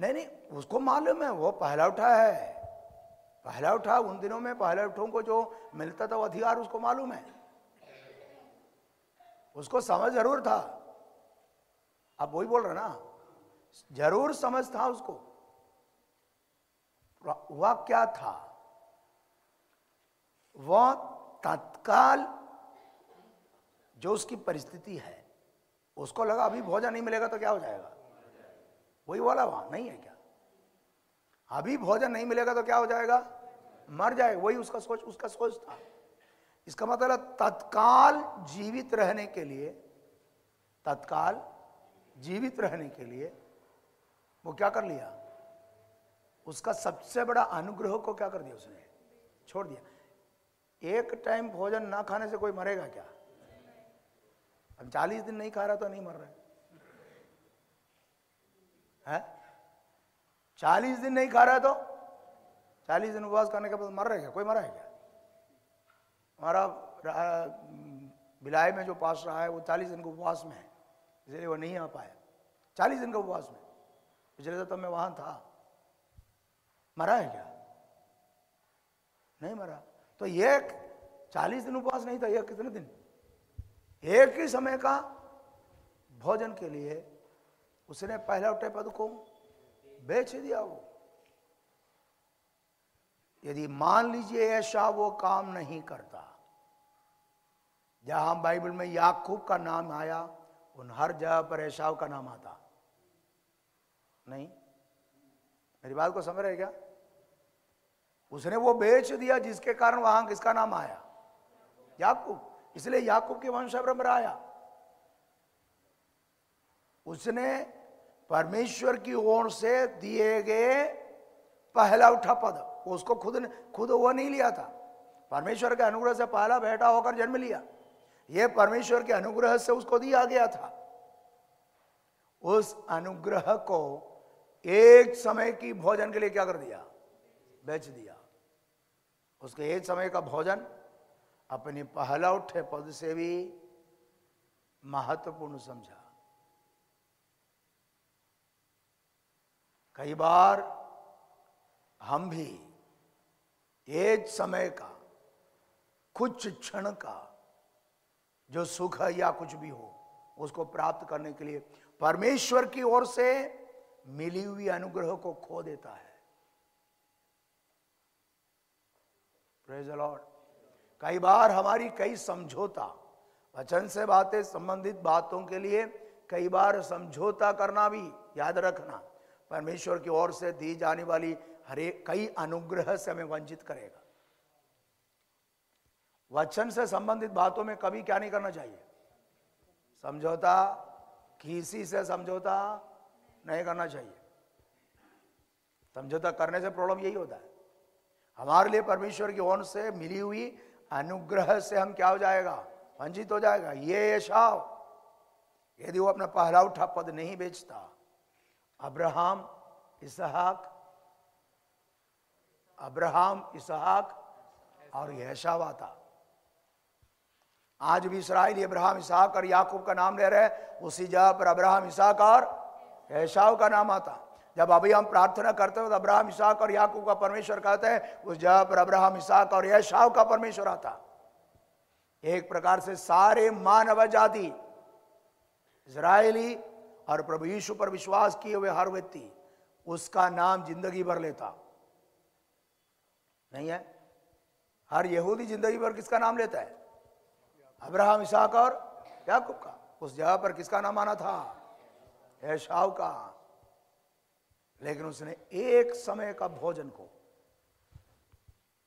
नहीं, नहीं उसको मालूम है वो पहला उठा है। पहला उठा उन दिनों में पहला उठों को जो मिलता था वो अधिकार उसको मालूम है, उसको समझ जरूर था। अब वही बोल रहा ना, जरूर समझ था उसको। वह क्या था, वह तत्काल जो उसकी परिस्थिति है उसको लगा अभी भोजन नहीं मिलेगा तो क्या हो जाएगा, वही वाला वहां नहीं है क्या, अभी भोजन नहीं मिलेगा तो क्या हो जाएगा, मर जाएगा। वही उसका सोच उसका सोच था। इसका मतलब तत्काल जीवित रहने के लिए, तत्काल जीवित रहने के लिए वो क्या कर लिया, उसका सबसे बड़ा अनुग्रह को क्या कर दिया, उसने छोड़ दिया। एक टाइम भोजन ना खाने से कोई मरेगा क्या, अब चालीस दिन नहीं खा रहा तो नहीं मर रहा है, है? चालीस दिन नहीं खा रहा तो चालीस दिन उपवास करने के बाद मर रहे क्या? कोई मरा है क्या? हमारा भिलाई में जो पास रहा है वो चालीस दिन के उपवास में है, इसलिए वो नहीं आ पाया। चालीस दिन के उपवास में पिछले साल तो मैं वहाँ था, मरा है क्या? नहीं मरा। तो ये चालीस दिन उपवास नहीं था, यह कितने दिन एक ही समय का भोजन के लिए उसने पहला उठे पद को बेच दिया। वो यदि मान लीजिए ऐसा वो काम नहीं करता, जहां बाइबल में याकूब का नाम आया उन हर जगह पर एसाव का नाम आता नहीं। मेरी बात को समझ रहे क्या? उसने वो बेच दिया जिसके कारण वहां किसका नाम आया? याकूब। इसलिए याकूब के वंशावली में आया। उसने परमेश्वर की ओर से दिए गए पहला उठा पद, उसको खुद ने खुद वो नहीं लिया था, परमेश्वर के अनुग्रह से पहला बेटा होकर जन्म लिया। यह परमेश्वर के अनुग्रह से उसको दिया गया था। उस अनुग्रह को एक समय की भोजन के लिए क्या कर दिया? बेच दिया। उसके एक समय का भोजन अपने पहला उठे पद से भी महत्वपूर्ण समझा। कई बार हम भी एक समय का, कुछ क्षण का जो सुख है या कुछ भी हो, उसको प्राप्त करने के लिए परमेश्वर की ओर से मिली हुई अनुग्रह को खो देता है। Praise the Lord. कई बार हमारी कई समझौता, वचन से बातें संबंधित बातों के लिए कई बार समझौता करना भी, याद रखना, परमेश्वर की ओर से दी जाने वाली हरे कई अनुग्रह से हमें वंचित करेगा। वचन से संबंधित बातों में कभी क्या नहीं करना चाहिए? समझौता। किसी से समझौता नहीं करना चाहिए। समझौता करने से प्रॉब्लम यही होता है, हमारे लिए परमेश्वर की ओर से मिली हुई अनुग्रह से हम क्या हो जाएगा? वंचित हो जाएगा। ये एसाव यदि वो अपना पहला उठा पद नहीं बेचता, अब्राहम इसहाक अब्राहम इसहाक और एसाव आता। आज भी इसराइल अब्राहम इसहाक और याकूब का नाम ले रहे हैं, उसी जगह पर अब्राहम इसहाक और एसाव का नाम आता। जब अभी हम प्रार्थना करते हैं तो अब्राहम इसहाक और याकूब का परमेश्वर कहते हैं, उस जगह पर अब्राहम इसहाक और एसाव का परमेश्वर आता। एक प्रकार से सारे मानव जाति, इसराइली और प्रभु यीशु पर विश्वास किए हुए हर व्यक्ति उसका नाम जिंदगी भर लेता नहीं है। हर यहूदी जिंदगी भर किसका नाम लेता है? अब्राहम इसहाक और याकूब का। उस जगह पर किसका नाम आना था? एसाव का। लेकिन उसने एक समय का भोजन को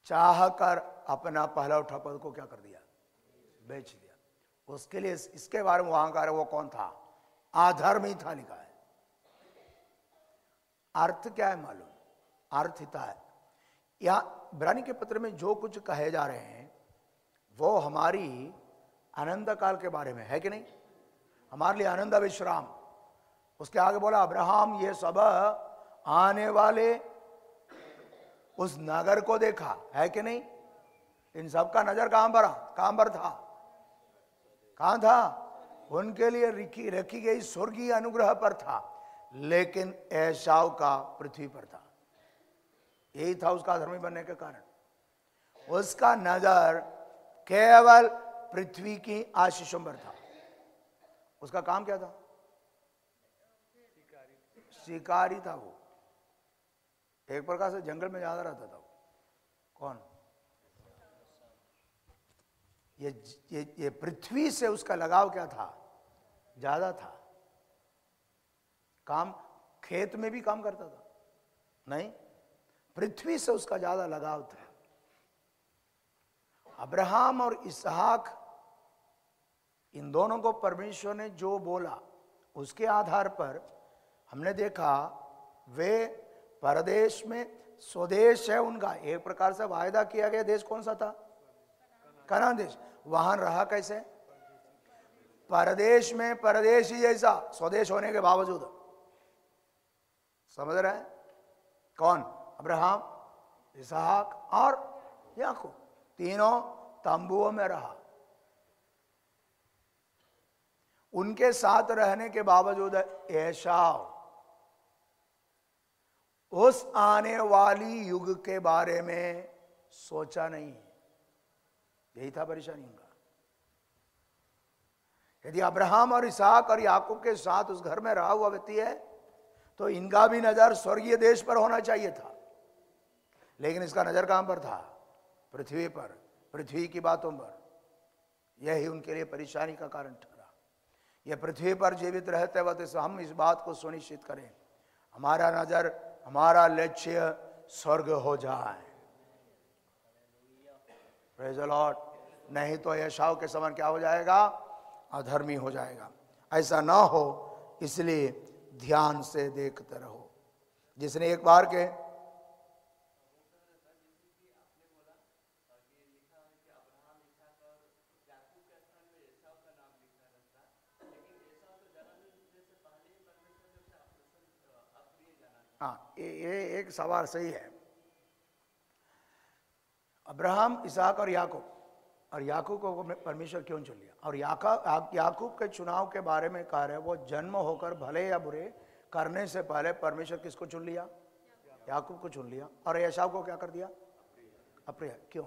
चाह कर अपना पहला उठा पद को क्या कर दिया? बेच दिया। उसके लिए इसके बारे में वहां का वो कौन था? आधर्मी था लिखा है। अर्थ क्या है मालूम? अर्थ हिता है। यहाँ इब्रानी के पत्र में जो कुछ कहे जा रहे हैं वो हमारी आनंद काल के बारे में है कि नहीं? हमारे लिए आनंद विश्राम। उसके आगे बोला अब्राहम ये सब आने वाले उस नगर को देखा है कि नहीं? इन सब का नजर कहाँ पर कहाँ पर था? कहाँ था? उनके लिए रखी रखी गई स्वर्गीय अनुग्रह पर था, लेकिन एसाव का पृथ्वी पर था। यही था उसका धर्मी बनने के कारण। उसका नजर केवल पृथ्वी की आशीषों पर था। उसका काम क्या था? शिकारी था वो, एक प्रकार से जंगल में ज्यादा रहता था वो। कौन? ये ये, ये पृथ्वी से उसका लगाव क्या था? ज्यादा था। काम खेत में भी काम करता था नहीं, पृथ्वी से उसका ज्यादा लगाव था। अब्राहम और इसहाक इन दोनों को परमेश्वर ने जो बोला उसके आधार पर हमने देखा वे परदेश में, स्वदेश है उनका, एक प्रकार से वायदा किया गया देश कौन सा था? कनान देश। वहां रहा कैसे? परदेश में परदेश ही जैसा, स्वदेश होने के बावजूद। समझ रहे हैं? कौन? अब्राहम, इसहाक और याकूब, तीनों तंबुओं में रहा। उनके साथ रहने के बावजूद एसाव उस आने वाली युग के बारे में सोचा नहीं, यही था परेशानी उनका। यदि अब्राहम और इसहाक और याकूब के साथ उस घर में रहा हुआ व्यक्ति है तो इनका भी नजर स्वर्गीय देश पर होना चाहिए था, लेकिन इसका नजर कहां पर था? पृथ्वी पर, पृथ्वी की बातों पर। यही उनके लिए परेशानी का कारण ठहरा। यह पृथ्वी पर जीवित रहते वक्त हम इस बात को सुनिश्चित करें, हमारा नजर, हमारा लक्ष्य स्वर्ग हो जाए। Praise the Lord. नहीं तो एसाव के समान क्या हो जाएगा? अधर्मी हो जाएगा। ऐसा ना हो, इसलिए ध्यान से देखते रहो। जिसने एक बार के हाँ, ये एक सवाल सही है। अब्राहम, इसहाक और याकूब, और याकूब को परमेश्वर क्यों चुन लिया? और याकूब के चुनाव के बारे में कह रहे हैं, वो जन्म होकर भले या बुरे करने से पहले परमेश्वर किसको चुन लिया? याकूब को चुन लिया। और एसाव को क्या कर दिया? अप्रिय। क्यों?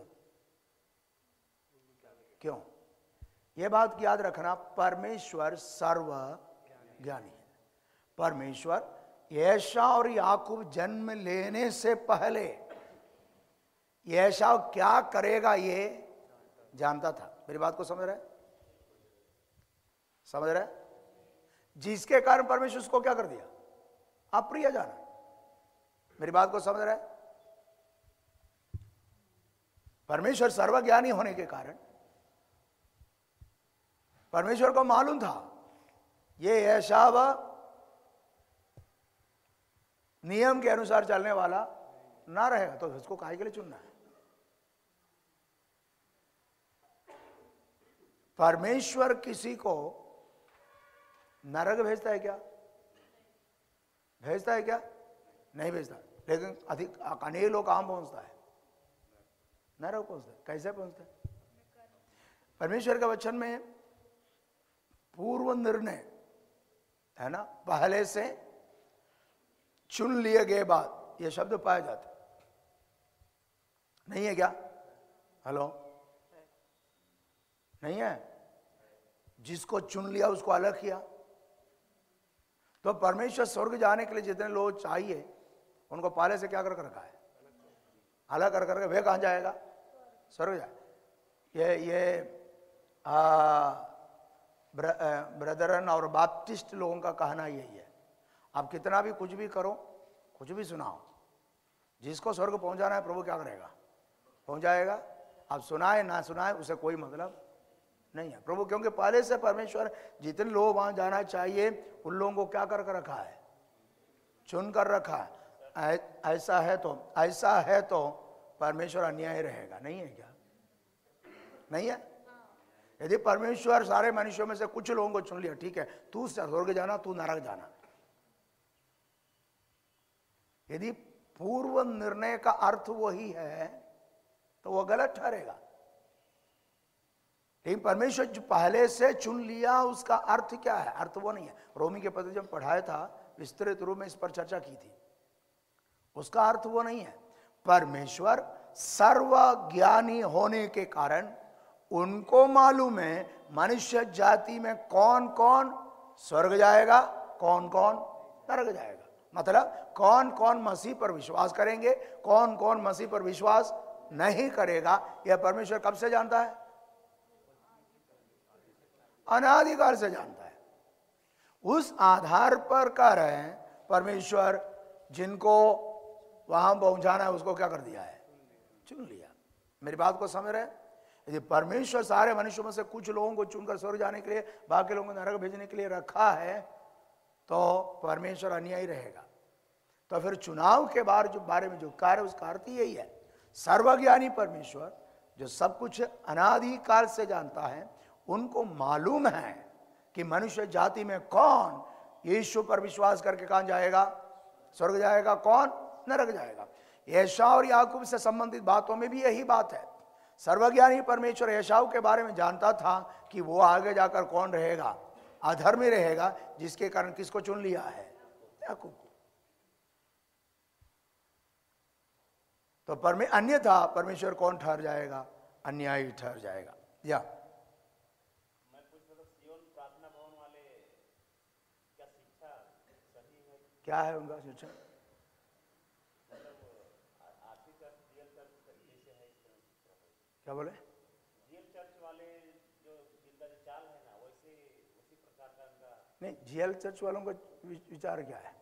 क्यों? ये बात याद रखना, परमेश्वर सर्व ज्ञानी है। परमेश्वर एसाव और याकूब जन्म लेने से पहले एसाव क्या करेगा ये जानता था। मेरी बात को समझ रहे? समझ रहे? जिसके कारण परमेश्वर उसको क्या कर दिया? अप्रिय जाना। मेरी बात को समझ रहे? परमेश्वर सर्वज्ञानी होने के कारण परमेश्वर को मालूम था ये एसाव नियम के अनुसार चलने वाला ना रहेगा, तो उसको काहे के लिए चुनना है? परमेश्वर किसी को नरक भेजता है क्या? भेजता है क्या? नहीं भेजता। लेकिन अधिक अनेक लोग कहाँ पहुंचता है? नरक पहुंचता है। कैसे पहुंचता है? परमेश्वर के वचन में पूर्व निर्णय है ना, पहले से चुन लिए गए बाद यह शब्द पाया जाता नहीं है क्या? हेलो, नहीं है? जिसको चुन लिया उसको अलग किया। तो परमेश्वर स्वर्ग जाने के लिए जितने लोग चाहिए उनको पहले से क्या कर रखा है? अलग कर करके वे कहाँ जाएगा? स्वर्ग जाए। ये ये आ, ब्र, आ, ब्रदरन और बाप्टिस्ट लोगों का कहना यही है, आप कितना भी कुछ भी करो, कुछ भी सुनाओ, जिसको स्वर्ग पहुंचाना है प्रभु क्या करेगा? पहुंचाएगा। आप सुनाए ना सुनाए उसे कोई मतलब नहीं है प्रभु, क्योंकि पहले से परमेश्वर जितने लोग वहां जाना चाहिए उन लोगों को क्या कर कर रखा है? चुन कर रखा है। ऐसा है तो ऐसा है तो परमेश्वर अन्याय रहेगा, नहीं है क्या? नहीं है? यदि परमेश्वर सारे मनुष्यों में से कुछ लोगों को चुन लिया, ठीक है, तू स्वर्ग जाना, तू नरक जाना। यदि पूर्व निर्णय का अर्थ वही है तो वह गलत ठहरेगा। लेकिन परमेश्वर जो पहले से चुन लिया उसका अर्थ क्या है? अर्थ वो नहीं है। रोमी के पत्र जब पढ़ाया था विस्तृत रूप में इस पर चर्चा की थी, उसका अर्थ वो नहीं है। परमेश्वर सर्वज्ञानी होने के कारण उनको मालूम है मनुष्य जाति में कौन कौन स्वर्ग जाएगा, कौन कौन नरक जाएगा। मतलब कौन कौन मसीह पर विश्वास करेंगे, कौन कौन मसीह पर विश्वास नहीं करेगा, यह परमेश्वर कब से जानता है? अनादिकाल से जानता है। उस आधार पर कह रहे हैं परमेश्वर जिनको वहां पहुंचाना है उसको क्या कर दिया है? चुन लिया। मेरी बात को समझ रहे हैं? यदि परमेश्वर सारे मनुष्यों में से कुछ लोगों को चुनकर स्वर्ग जाने के लिए बाकी लोगों को नरक भेजने के लिए रखा है तो परमेश्वर अन्यायी रहेगा। तो फिर चुनाव के बाद जो बारे में जो कार्य उसका अर्थ यही है, सर्वज्ञानी परमेश्वर जो सब कुछ अनादिकाल से जानता है उनको मालूम है कि मनुष्य जाति में कौन यीशु पर विश्वास करके कहाँ जाएगा? स्वर्ग जाएगा, कौन नरक जाएगा। एसाव और याकूब से संबंधित बातों में भी यही बात है। सर्वज्ञानी परमेश्वर एसाव के बारे में जानता था कि वो आगे जाकर कौन रहेगा, अधर्मी रहेगा, जिसके कारण किसको चुन लिया है, याकूब को। तो परमे अन्यथा परमेश्वर कौन ठहर जाएगा, अन्यायी ठहर जाएगा। या क्या है उनका शिक्षा? क्या बोले? नहीं, जीएल चर्च वालों का विचार क्या है?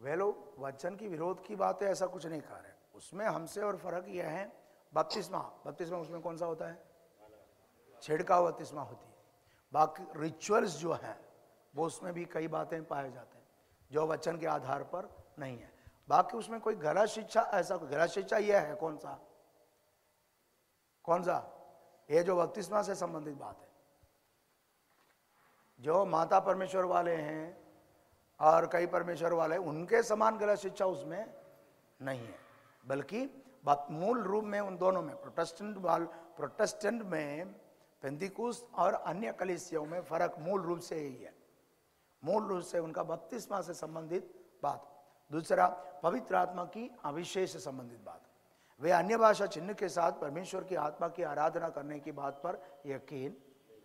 वे लोग वचन की विरोध की बात है, ऐसा कुछ नहीं कह रहे। उसमें हमसे और फर्क यह है, बपतिस्मा बपतिस्मा उसमें कौन सा होता है, छिड़काव बपतिस्मा होती है। बाकी रिचुअल्स जो हैं वो उसमें भी कई बातें पाए जाते हैं जो वचन के आधार पर नहीं है। बाकी उसमें कोई गलत शिक्षा, ऐसा कोई गलत शिक्षा यह है, कौन सा कौन सा ये जो बपतिस्मा से संबंधित बात है, जो माता परमेश्वर वाले हैं और कई परमेश्वर वाले हैं, उनके समान गलत शिक्षा उसमें नहीं है। बल्कि मूल रूप में उन दोनों में, प्रोटेस्टेंट वाल प्रोटेस्टेंट में, पेंतिकुस्त और अन्य कलीसियाओं में फर्क मूल रूप से यही है। मूल रूप से उनका बपतिस्मा से संबंधित बात। दूसरा, पवित्र आत्मा की अभिषेक से संबंधित बात। वे अन्य भाषा चिन्ह के साथ परमेश्वर की आत्मा की आराधना करने की बात पर यकीन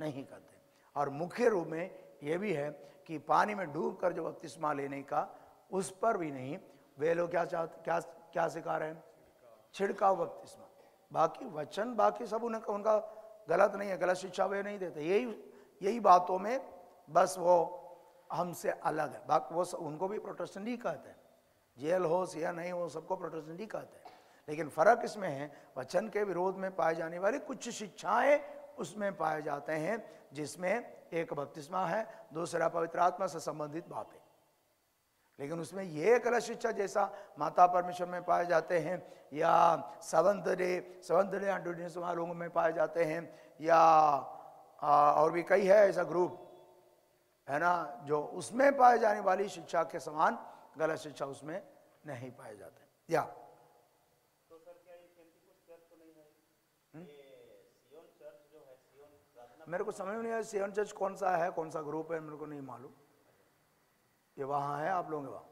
नहीं करते। और मुख्य रूप में यह भी है कि पानी में डूब कर जो बपतिस्मा लेने का, उस पर भी नहीं। वे लोग क्या चाहते, क्या क्या सिखा रहे हैं, छिड़काव बपतिस्मा। बाकी वचन बाकी सब उनका उनका गलत नहीं है, गलत शिक्षा वे नहीं देते। यही यही बातों में बस वो हमसे अलग है। बाकी वो उनको भी प्रोटेस्टेंट ही कहते हैं, जेल हो या नहीं हो, सबको प्रोटेस्टेंट ही कहते हैं। लेकिन फर्क इसमें है, वचन के विरोध में पाए जाने वाली कुछ शिक्षाएं उसमें पाए जाते हैं, जिसमें एक बपतिस्मा है, दूसरा पवित्र आत्मा से संबंधित बातें। लेकिन उसमें ये गलत शिक्षा जैसा माता परमेश्वर में पाए जाते हैं, या सवंत डे सवंत डे एंडोडियस लोगों में पाए जाते हैं, या आ, और भी कई है ऐसा ग्रुप है ना, जो उसमें पाए जाने वाली शिक्षा के समान गलत शिक्षा उसमें नहीं पाए जाते। या तो सर क्या ये पेंटिकुस्ट चर्च तो नहीं है? ये सिय्योन चर्च जो है, सिय्योन प्रार्थना, मेरे को समझ में नहीं आया सिय्योन चर्च कौन सा है, कौन सा ग्रुप है, मेरे को नहीं मालूम। ये वहाँ है, आप लोग के वहाँ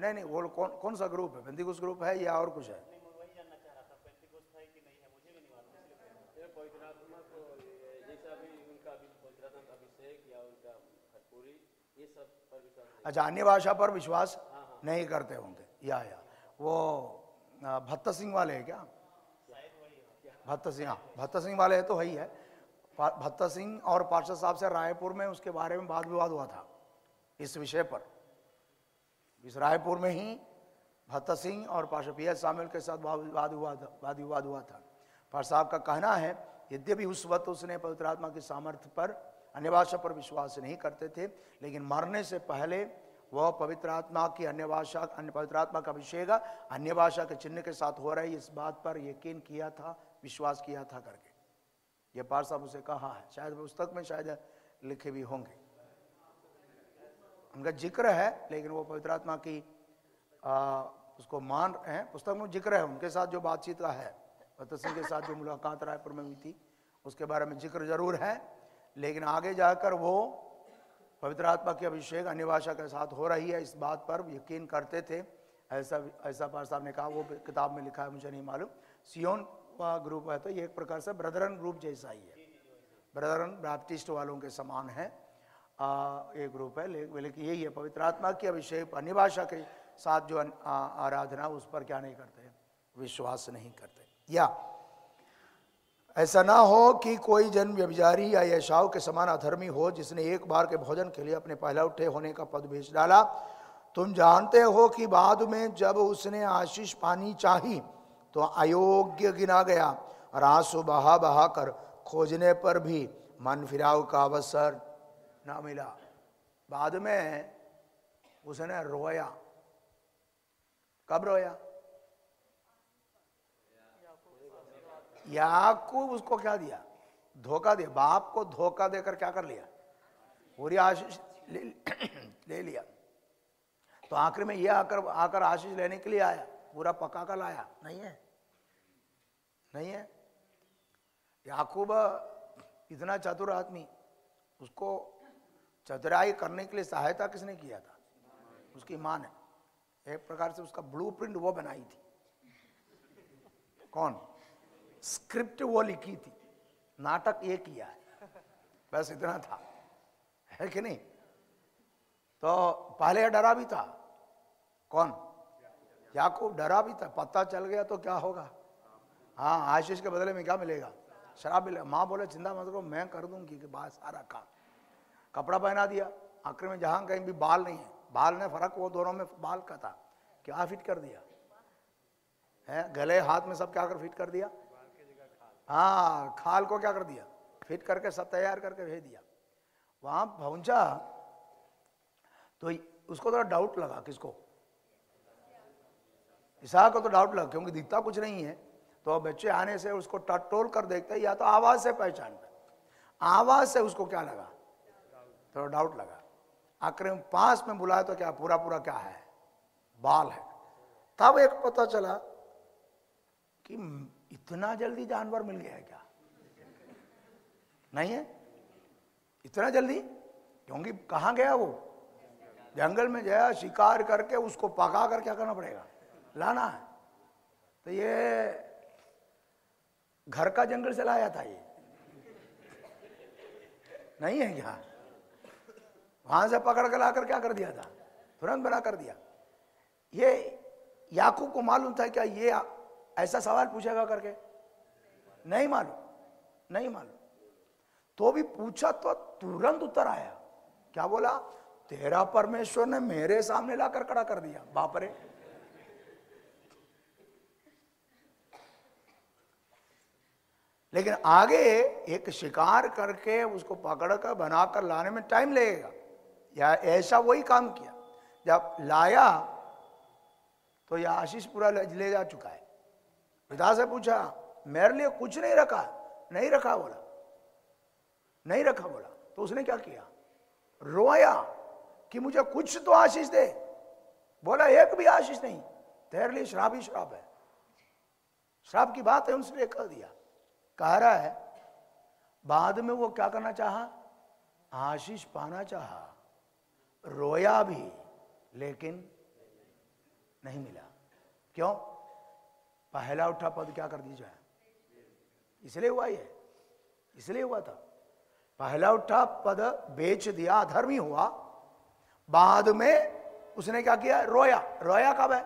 नहीं नहीं, वो कौन कौन सा ग्रुप है, पेंटिकुस्ट ग्रुप है या और कुछ है? अच्छा, अन्य भाषा पर विश्वास नहीं करते होंगे। या या वो भत्ता सिंह वाले है क्या? भत्ता सिंह, हाँ भत्ता सिंह वाले है तो वही है। भत्ता सिंह और पार्षद साहब से रायपुर में उसके बारे में वाद विवाद हुआ था इस विषय पर। इस रायपुर में ही भत्ता सिंह और पार्षद पी एस शामिल के साथ वाद हुआ था वाद विवाद हुआ था। पार्षद साहब का कहना है यद्यपि उस वक्त उसने पवित्र आत्मा के सामर्थ्य पर, अन्य भाषा पर विश्वास नहीं करते थे, लेकिन मरने से पहले वह पवित्र आत्मा की अन्य भाषा अन्य पवित्र आत्मा का अभिषेक अन्य भाषा के चिन्ह के साथ हो रही, इस बात पर यकीन किया था, विश्वास किया था करके ये पार साहब उसे कहा है। शायद पुस्तक में शायद लिखे भी होंगे, उनका जिक्र है, लेकिन वो पवित्र आत्मा की आ, उसको मान रहे हैं। पुस्तक में जिक्र है, उनके साथ जो बातचीत का है, भत्ता सिंह के साथ जो मुलाकात रायपुर में हुई थी उसके बारे में जिक्र जरूर है। लेकिन आगे जाकर वो पवित्र आत्मा की अभिषेक अन्य भाषा के साथ हो रही है, इस बात पर यकीन करते थे, ऐसा ऐसा पार साहब ने कहा। वो किताब में लिखा है, मुझे नहीं मालूम। सिय्योन का ग्रुप है तो ये एक प्रकार से ब्रदरन ग्रुप जैसा ही है, ब्रदरन बैप्टिस्ट वालों के समान है। आ, एक ग्रुप है, लेकिन यही है पवित्र आत्मा की अभिषेक अन्य भाषा के साथ जो आ, आराधना, उस पर क्या नहीं करते, विश्वास नहीं करते। या ऐसा ना हो कि कोई जन व्यभिचारी या एसाव के समान अधर्मी हो, जिसने एक बार के भोजन के लिए अपने पहला उठे होने का पद बेच डाला। तुम जानते हो कि बाद में जब उसने आशीष पानी चाही तो अयोग्य गिना गया, और आंसू बहा बहा कर खोजने पर भी मन फिराव का अवसर ना मिला। बाद में उसने रोया, कब रोया? याकूब उसको क्या दिया, धोखा दिया, बाप को धोखा देकर क्या कर लिया, पूरी आशीष ले, ले लिया। तो आखिर में यह आकर आकर आशीष लेने के लिए आया, पूरा पका कर लाया नहीं है, नहीं है। याकूब इतना चतुर आदमी, उसको चतुराई करने के लिए सहायता किसने किया था? उसकी माँ ने। एक प्रकार से उसका ब्लूप्रिंट वो बनाई थी। कौन? स्क्रिप्ट वो लिखी थी, नाटक ये किया है, बस इतना था, है कि नहीं? तो पहले डरा भी था। कौन? याकूब डरा भी था, पता चल गया तो क्या होगा। हाँ, आशीष के बदले में क्या मिलेगा? शराब मिलेगा। माँ बोले चिंता मत करो, मैं कर दूंगी कि बात सारा काम। कपड़ा पहना दिया, आखिर में जहाँ कहीं भी बाल नहीं है, बाल में फर्क वो दोनों में बाल का था, क्या फिट कर दिया है, गले हाथ में सब क्या कर फिट कर दिया। हाँ, खाल को क्या कर दिया, फिट करके सब तैयार करके भेज दिया। वहाँ पहुँचा तो उसको थोड़ा डाउट लगा। किसको? इसहाक को तो डाउट लगा, क्योंकि दिखता कुछ नहीं है। तो बच्चे आने से उसको टटोल कर देखते, या तो आवाज़ से पहचान पे, आवाज़ से उसको क्या लगा, थोड़ा डाउट लगा। आखिर में पास में बुलाया तो क्या पूरा पूरा क्या है, बाल है। तब एक पता चला कि इतना जल्दी जानवर मिल गया है क्या? नहीं है इतना जल्दी, क्योंकि कहाँ गया वो, जंगल में गया, शिकार करके उसको पका कर क्या करना पड़ेगा, लाना है। तो ये घर का जंगल से लाया था ये, नहीं है क्या? वहां से पकड़ कर लाकर क्या कर दिया था, तुरंत बना कर दिया। ये याकूब को मालूम था क्या ये ऐसा सवाल पूछेगा करके? नहीं मालूम, नहीं मालूम। तो भी पूछा तो तुरंत उत्तर आया। क्या बोला? तेरा परमेश्वर ने मेरे सामने लाकर खड़ा कर दिया। बाप रे, लेकिन आगे एक शिकार करके उसको पकड़कर बनाकर लाने में टाइम लगेगा। या ऐसा वही काम किया, जब लाया तो यह आशीष पूरा ले जा चुका है। पिता से पूछा, मेरे लिए कुछ नहीं रखा? नहीं रखा बोला, नहीं रखा बोला। तो उसने क्या किया, रोया कि मुझे कुछ तो आशीष दे। बोला एक भी आशीष नहीं, तेरे लिए श्राप ही श्राप है, श्राप की बात है, उसने कह दिया। कह रहा है बाद में वो क्या करना चाहा, आशीष पाना चाहा, रोया भी, लेकिन नहीं मिला। क्यों? पहला उठा पद क्या कर दी जाए, इसलिए हुआ, ये इसलिए हुआ था। पहला उठा पद बेच दिया, अधर्मी हुआ। बाद में उसने क्या किया, रोया। रोया कब है?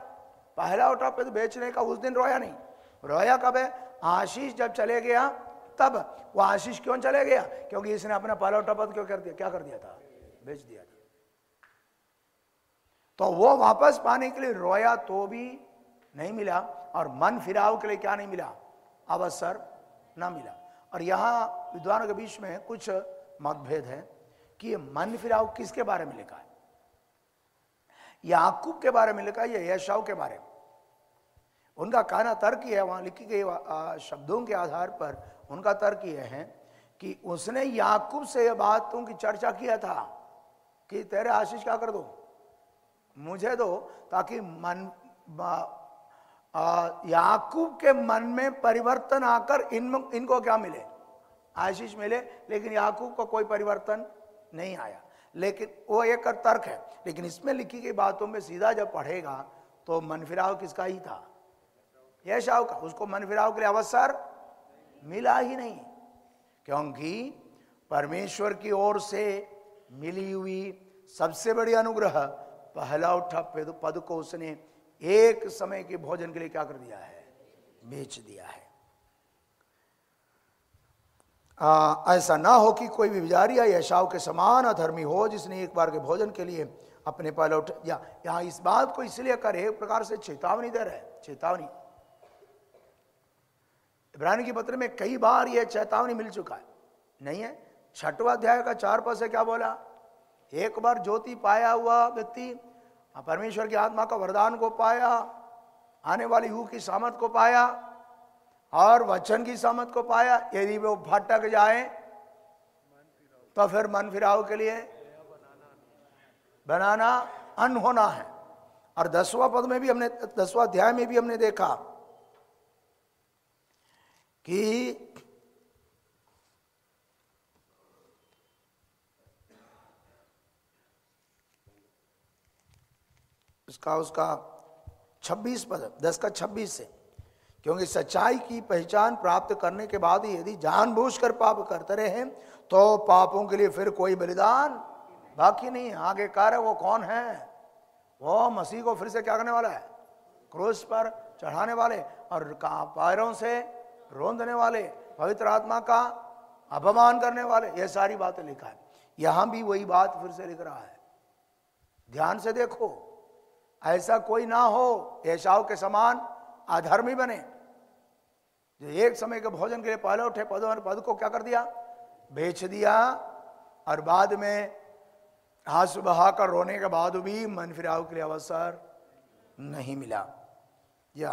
पहला उठा पद बेचने का उस दिन रोया नहीं। रोया कब है? आशीष जब चले गया तब। वो आशीष क्यों चले गया? क्योंकि इसने अपना पहला उठा पद क्यों कर दिया, क्या कर दिया था, बेच दिया था। तो वो वापस पाने के लिए रोया तो भी नहीं मिला, और मन फिराव के लिए क्या नहीं मिला, अवसर ना मिला। और यहाँ विद्वानों के बीच में कुछ मतभेद है कि ये मन फिराव किसके बारे में लिखा है, याकूब के बारे में लिखा है या एसाव के बारे में। उनका कहना तर्क यह है, वहाँ लिखी गई शब्दों के आधार पर उनका तर्क यह है कि उसने याकूब से यह बातों की चर्चा किया था कि तेरे आशीष क्या कर दो, मुझे दो, ताकि मन याकूब के मन में परिवर्तन आकर इन इनको क्या मिले, आशीष मिले। लेकिन याकूब को कोई परिवर्तन नहीं आया। लेकिन वो एक तर्क है, लेकिन इसमें लिखी गई बातों में सीधा जब पढ़ेगा तो मनफिराव किसका ही था, एसाव का। उसको मनफिराव के लिए अवसर मिला ही नहीं, क्योंकि परमेश्वर की ओर से मिली हुई सबसे बड़ी अनुग्रह पहला उठा पद को उसने एक समय के भोजन के लिए क्या कर दिया है, बेच दिया है। आ, ऐसा ना हो कि कोई व्यभिचारी या एसाव के समान अधर्मी हो, जिसने एक बार के भोजन के लिए अपने पहला उठा। या यहाँ इस बात को इसलिए कर एक प्रकार से चेतावनी दे रहे हैं, चेतावनी। इब्रानियों के पत्र में कई बार यह चेतावनी मिल चुका है, नहीं है? छठवां अध्याय का चार पद से क्या बोला, एक बार ज्योति पाया हुआ व्यक्ति परमेश्वर की आत्मा का वरदान को पाया, आने वाली युग की सामर्थ को पाया और वचन की सामर्थ को पाया, यदि वो भटक जाए तो फिर मन फिराव के लिए बनाना अन्न होना है। और दसवां पद में भी हमने दसवां अध्याय में भी हमने देखा कि उसका उसका छब्बीस पद दस का छब्बीस से, क्योंकि सच्चाई की पहचान प्राप्त करने के बाद यदि जानबूझकर पाप करते रहे तो पापों के लिए फिर कोई बलिदान बाकी नहीं। आगे कार है वो कौन है? वो मसीह को फिर से क्या करने वाला है? क्रूस पर चढ़ाने वाले और पैरों से रोंदने वाले, पवित्र आत्मा का अपमान करने वाले, ये सारी बातें लिखा है। यहाँ भी वही बात फिर से लिख रहा है। ध्यान से देखो, ऐसा कोई ना हो एसाव के समान अधर्मी बने, जो एक समय के भोजन के लिए पहले उठे, पदों और पद को क्या कर दिया? बेच दिया और बाद में आंसू बहाकर रोने के बाद भी मन फिराव के लिए अवसर नहीं मिला। या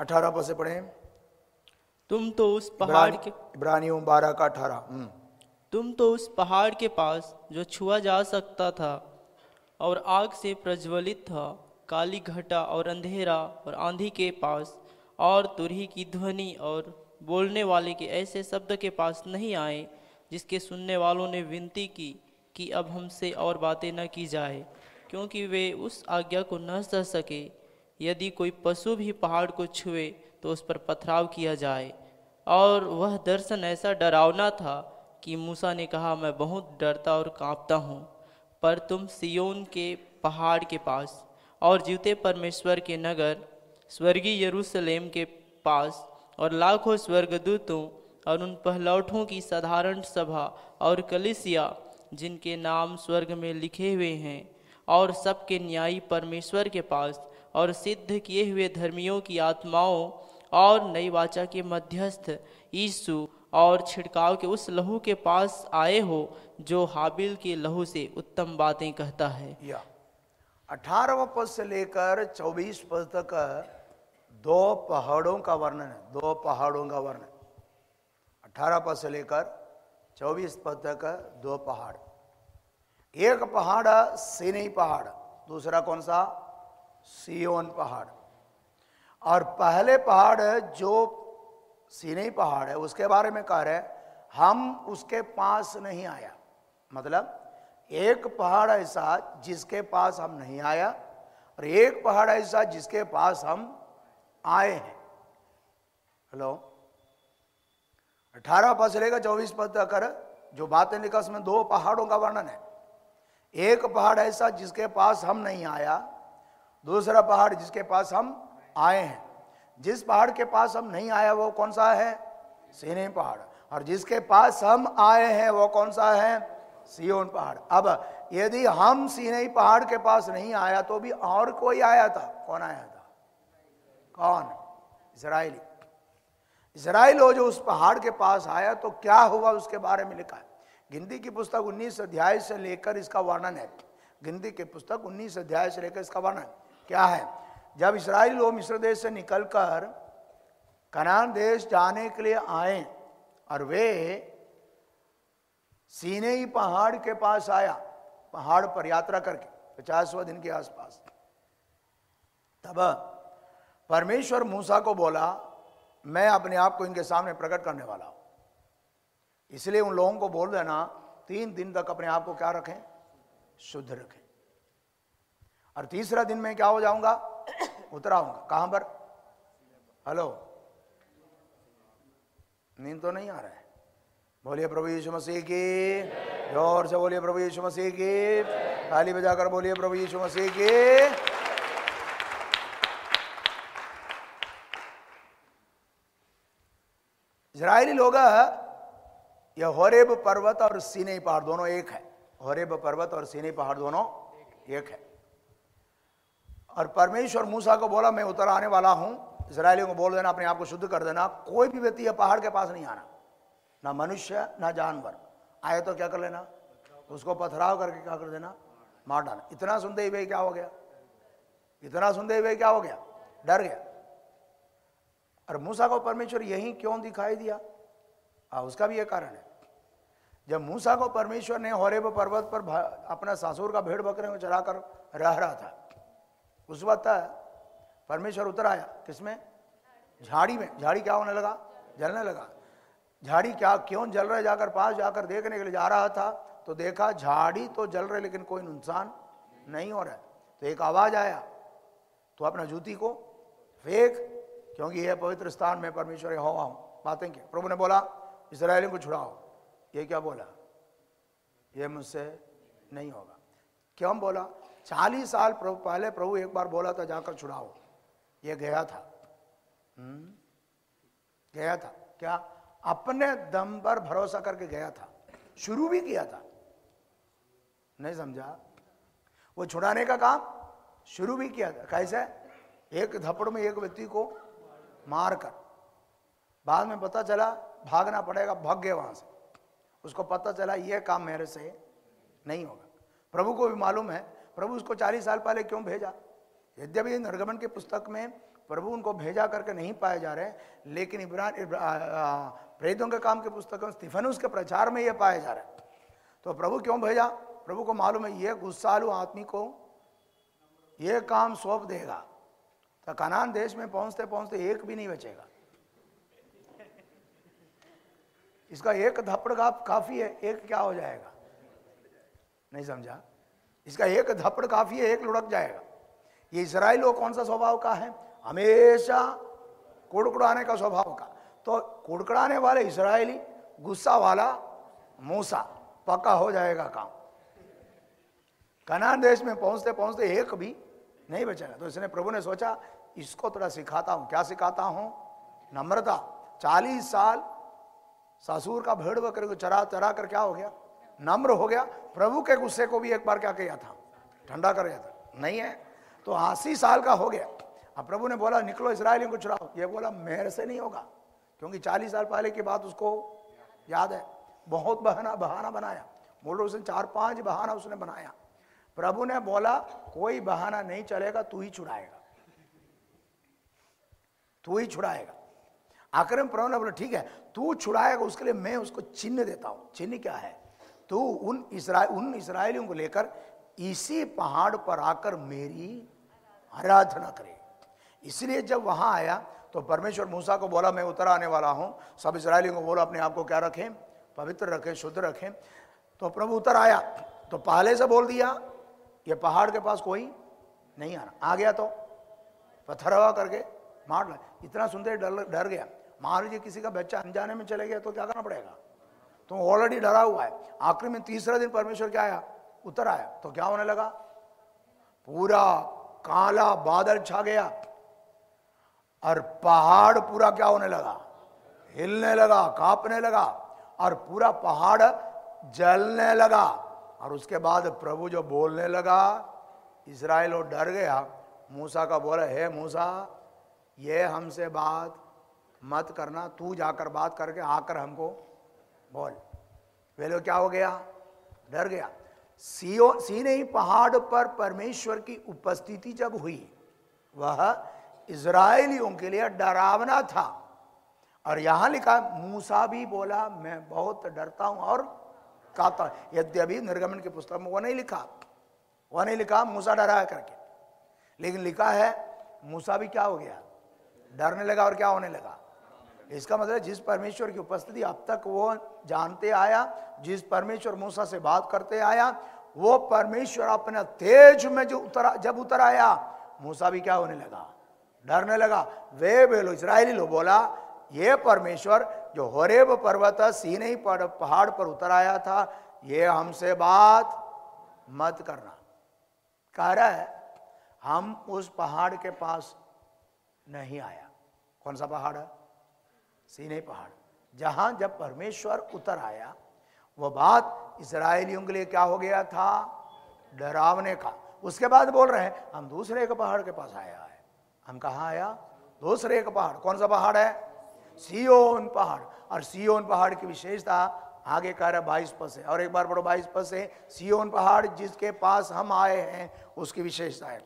अठारह पद से पढ़े, तुम तो उस पहाड़ के, इब्रानियों बारह का अठारह, तुम तो उस पहाड़ के पास जो छुआ जा सकता था और आग से प्रज्वलित था, काली घटा और अंधेरा और आंधी के पास और तुरही की ध्वनि और बोलने वाले के ऐसे शब्द के पास नहीं आए, जिसके सुनने वालों ने विनती की कि अब हमसे और बातें न की जाए, क्योंकि वे उस आज्ञा को न सह सके। यदि कोई पशु भी पहाड़ को छुए तो उस पर पथराव किया जाए। और वह दर्शन ऐसा डरावना था कि मूसा ने कहा, मैं बहुत डरता और कांपता हूँ। पर तुम सिय्योन के पहाड़ के पास और जीवते परमेश्वर के नगर स्वर्गीय यरूशलेम के पास और लाखों स्वर्गदूतों और उन पहलौठों की साधारण सभा और कलीसिया, जिनके नाम स्वर्ग में लिखे हुए हैं, और सबके न्यायी परमेश्वर के पास और सिद्ध किए हुए धर्मियों की आत्माओं और नई वाचा के मध्यस्थ यीशु और छिड़काव के उस लहू के पास आए हो, जो हाबिल के लहू से उत्तम बातें कहता है। या अठारहवां पद से लेकर चौबीस पद तक दो पहाड़ों का वर्णन है। दो पहाड़ों का वर्णन अठारह पद से लेकर चौबीस पद तक दो पहाड़। एक पहाड़ सीनै पहाड़, दूसरा कौन सा? सिय्योन पहाड़। और पहले पहाड़ जो सीनै पहाड़ है, उसके बारे में कह रहे हम उसके पास नहीं आया। मतलब एक पहाड़ ऐसा जिसके पास हम नहीं आया और एक पहाड़ ऐसा जिसके पास हम आए हैं। हेलो, अठारह पद से लेकर चौबीस पद तक जो बातें लिखा उसमें दो पहाड़ों का वर्णन है। एक पहाड़ ऐसा जिसके पास हम नहीं आया, दूसरा पहाड़ जिसके पास हम आए हैं। जिस पहाड़ के पास हम नहीं आया वो कौन सा है? सीनै पहाड़। और जिसके पास हम आए हैं वो कौन सा है? सिय्योन पहाड़। अब यदि हम सीनै पहाड़ के पास नहीं आया तो भी और कोई आया था। कौन आया था? कौन? इजराइली। इजराइल हो जो उस पहाड़ के पास आया, तो क्या हुआ उसके बारे में लिखा है। गिनती की पुस्तक उन्नीस अध्याय से लेकर इसका वर्णन है। गिनती की पुस्तक उन्नीस अध्याय से लेकर इसका वर्णन क्या है। जब इस्राएल लोग मिस्र देश से निकलकर कनान देश जाने के लिए आए और वे सीनै पहाड़ के पास आया, पहाड़ पर यात्रा करके पचासवें दिन के आसपास, तब परमेश्वर मूसा को बोला, मैं अपने आप को इनके सामने प्रकट करने वाला हूँ, इसलिए उन लोगों को बोल देना तीन दिन तक अपने आप को क्या रखें? शुद्ध रखें। और तीसरा दिन मैं क्या हो जाऊँगा? उतराऊंगा। कहां पर? हेलो, नींद तो नहीं आ रहा है? बोलिए प्रभु यीशु मसीह की, जोर से बोलिए प्रभु यीशु मसीह की, ताली बजाकर बोलिए प्रभु यीशु मसीह की। इजरायली लोग यह होरेब पर्वत और सीनै पहाड़ दोनों एक है। होरेब पर्वत और सीनै पहाड़ दोनों एक है। और परमेश्वर मूसा को बोला, मैं उतर आने वाला हूँ, इजरायलियों को बोल देना अपने आप को शुद्ध कर देना, कोई भी व्यक्ति यह पहाड़ के पास नहीं आना, ना मनुष्य ना जानवर। आए तो क्या कर लेना? उसको पथराव करके क्या कर देना? मार डालना। इतना सुनते ही वे क्या हो गया? इतना सुनते ही वे क्या हो गया? डर गया। और मूसा को परमेश्वर यहीं क्यों दिखाई दिया? हाँ, उसका भी ये कारण है। जब मूसा को परमेश्वर ने होरेब पर्वत पर अपना सासुर का भेड़ बकरे को चराकर रह रहा था, उस वक्त परमेश्वर उतर आया किसमें? झाड़ी में। झाड़ी क्या होने लगा? जलने लगा। झाड़ी क्या क्यों जल रहे, जाकर पास जाकर देखने के लिए जा रहा था तो देखा झाड़ी तो जल रहे लेकिन कोई नुकसान नहीं हो रहा। तो एक आवाज आया, तो अपना जूती को फेंक, क्योंकि यह पवित्र स्थान में परमेश्वर यहोवा हूँ। बातें क्या? प्रभु ने बोला इसराइलियों को छुड़ाओ। ये क्या बोला? ये मुझसे नहीं होगा। क्यों बोला? चालीस साल प्रभु पहले प्रभु एक बार बोला था जाकर छुड़ाओ, ये गया था। हुँ? गया था क्या? अपने दम पर भरोसा करके गया था, शुरू भी किया था, नहीं समझा? वो छुड़ाने का काम शुरू भी किया था। कैसे? एक धपड़ में एक व्यक्ति को मारकर, बाद में पता चला भागना पड़ेगा, भाग गए वहां से। उसको पता चला यह काम मेरे से नहीं होगा। प्रभु को भी मालूम है, प्रभु उसको चालीस साल पहले क्यों भेजा। यद्यपि निर्गमन की पुस्तक में प्रभु उनको भेजा करके नहीं पाए जा रहे, लेकिन इब्रान प्रेरितों के काम की पुस्तक में स्तिफनुस के प्रचार में यह पाया जा रहा है। तो प्रभु क्यों भेजा? प्रभु को मालूम है यह गुस्सालू आदमी को यह काम सौंप देगा तो कनान देश में पहुंचते पहुंचते एक भी नहीं बचेगा। इसका एक धपड़ का काफी है, एक क्या हो जाएगा, नहीं समझा? इसका एक धपड़ काफी है, एक लुढ़क जाएगा। ये इजराइलों कौन सा स्वभाव का है? हमेशा कुड़कुड़ाने का स्वभाव का। तो कुड़कुड़ाने वाले इजरायली, गुस्सा वाला मूसा, पक्का हो जाएगा काम। कनान देश में पहुंचते पहुंचते एक भी नहीं बचेगा। तो इसने प्रभु ने सोचा इसको थोड़ा सिखाता हूं। क्या सिखाता हूं? नम्रता। चालीस साल सासुर का भेड़ बकरे को चरा चरा कर क्या हो गया? नम्र हो गया। प्रभु के गुस्से को भी एक बार क्या किया था? ठंडा कर दिया था, नहीं है? तो अस्सी साल का हो गया। अब प्रभु ने बोला निकलो इसराइलियों को छुड़ाओ, ये बोला मेरे से नहीं होगा, क्योंकि चालीस साल पहले की बात उसको याद है। बहुत बहाना बहाना बनाया, मूल रूप से चार पांच बहाना उसने बनाया। प्रभु ने बोला कोई बहाना नहीं चलेगा, तू ही छुड़ाएगा, तू ही छुड़ाएगा। आखिर में प्रभु ने बोला ठीक है तू छुड़ाएगा, उसके लिए मैं उसको चिन्ह देता हूँ। चिन्ह क्या है? तू उन इसरा उन इसराइलियों को लेकर इसी पहाड़ पर आकर मेरी आराधना करे। इसलिए जब वहां आया तो परमेश्वर मूसा को बोला मैं उतर आने वाला हूँ, सब इसराइलियों को बोला अपने आप को क्या रखें? पवित्र रखें, शुद्ध रखें। तो प्रभु उतर आया, तो पहले से बोल दिया ये पहाड़ के पास कोई नहीं आना। आ गया तो पत्थरवा करके मार ला। इतना सुनते डर डर गया। मान लीजिए किसी का बच्चा अनजाने में चले गया तो क्या करना पड़ेगा? तो ऑलरेडी डरा हुआ है। आखिर में तीसरा दिन परमेश्वर क्या आया? उतर आया। तो क्या होने लगा? पूरा काला बादल छा गया और पहाड़ पूरा क्या होने लगा? हिलने लगा, कांपने लगा, और पूरा पहाड़ जलने लगा। और उसके बाद प्रभु जो बोलने लगा, इजराइल वो डर गया। मूसा का बोला हे मूसा ये हमसे बात मत करना, तू जाकर बात करके आकर हमको बोल। वे लोग क्या हो गया? डर गया। सिय्योन सीनै पहाड़ पर परमेश्वर की उपस्थिति जब हुई, वह इजराइलियों के लिए डरावना था। और यहां लिखा मूसा भी बोला मैं बहुत डरता हूं और कांपता हूं। यद्यपि निर्गमन की पुस्तक में वो नहीं लिखा, वह नहीं लिखा मूसा डराया करके, लेकिन लिखा है मूसा भी क्या हो गया? डरने लगा और क्या होने लगा। इसका मतलब जिस परमेश्वर की उपस्थिति अब तक वो जानते आया, जिस परमेश्वर मूसा से बात करते आया, वो परमेश्वर अपने तेज में जो उतरा, जब उतर आया मूसा भी क्या होने लगा? डरने लगा। वे बेलो इजराइली लो बोला ये परमेश्वर जो होरेब पर्वत सीनै पहाड़ पर उतर आया था, ये हमसे बात मत करना। कह रहा है हम उस पहाड़ के पास नहीं आया। कौन सा पहाड़ है? सीनै पहाड़। जहां जब परमेश्वर उतर आया वो बात इजराइलियों के लिए क्या हो गया था? डरावने का। उसके बाद बोल रहे हैं हम दूसरे एक पहाड़ के पास आया है। हम कहाँ आया? दूसरे एक पहाड़। कौन सा पहाड़ है? सिय्योन पहाड़। और सिय्योन पहाड़ की विशेषता आगे कह रहा है बाईस पद से, और एक बार पढ़ो बाईस पद से। सिय्योन पहाड़ जिसके पास हम आए हैं उसकी विशेषता है।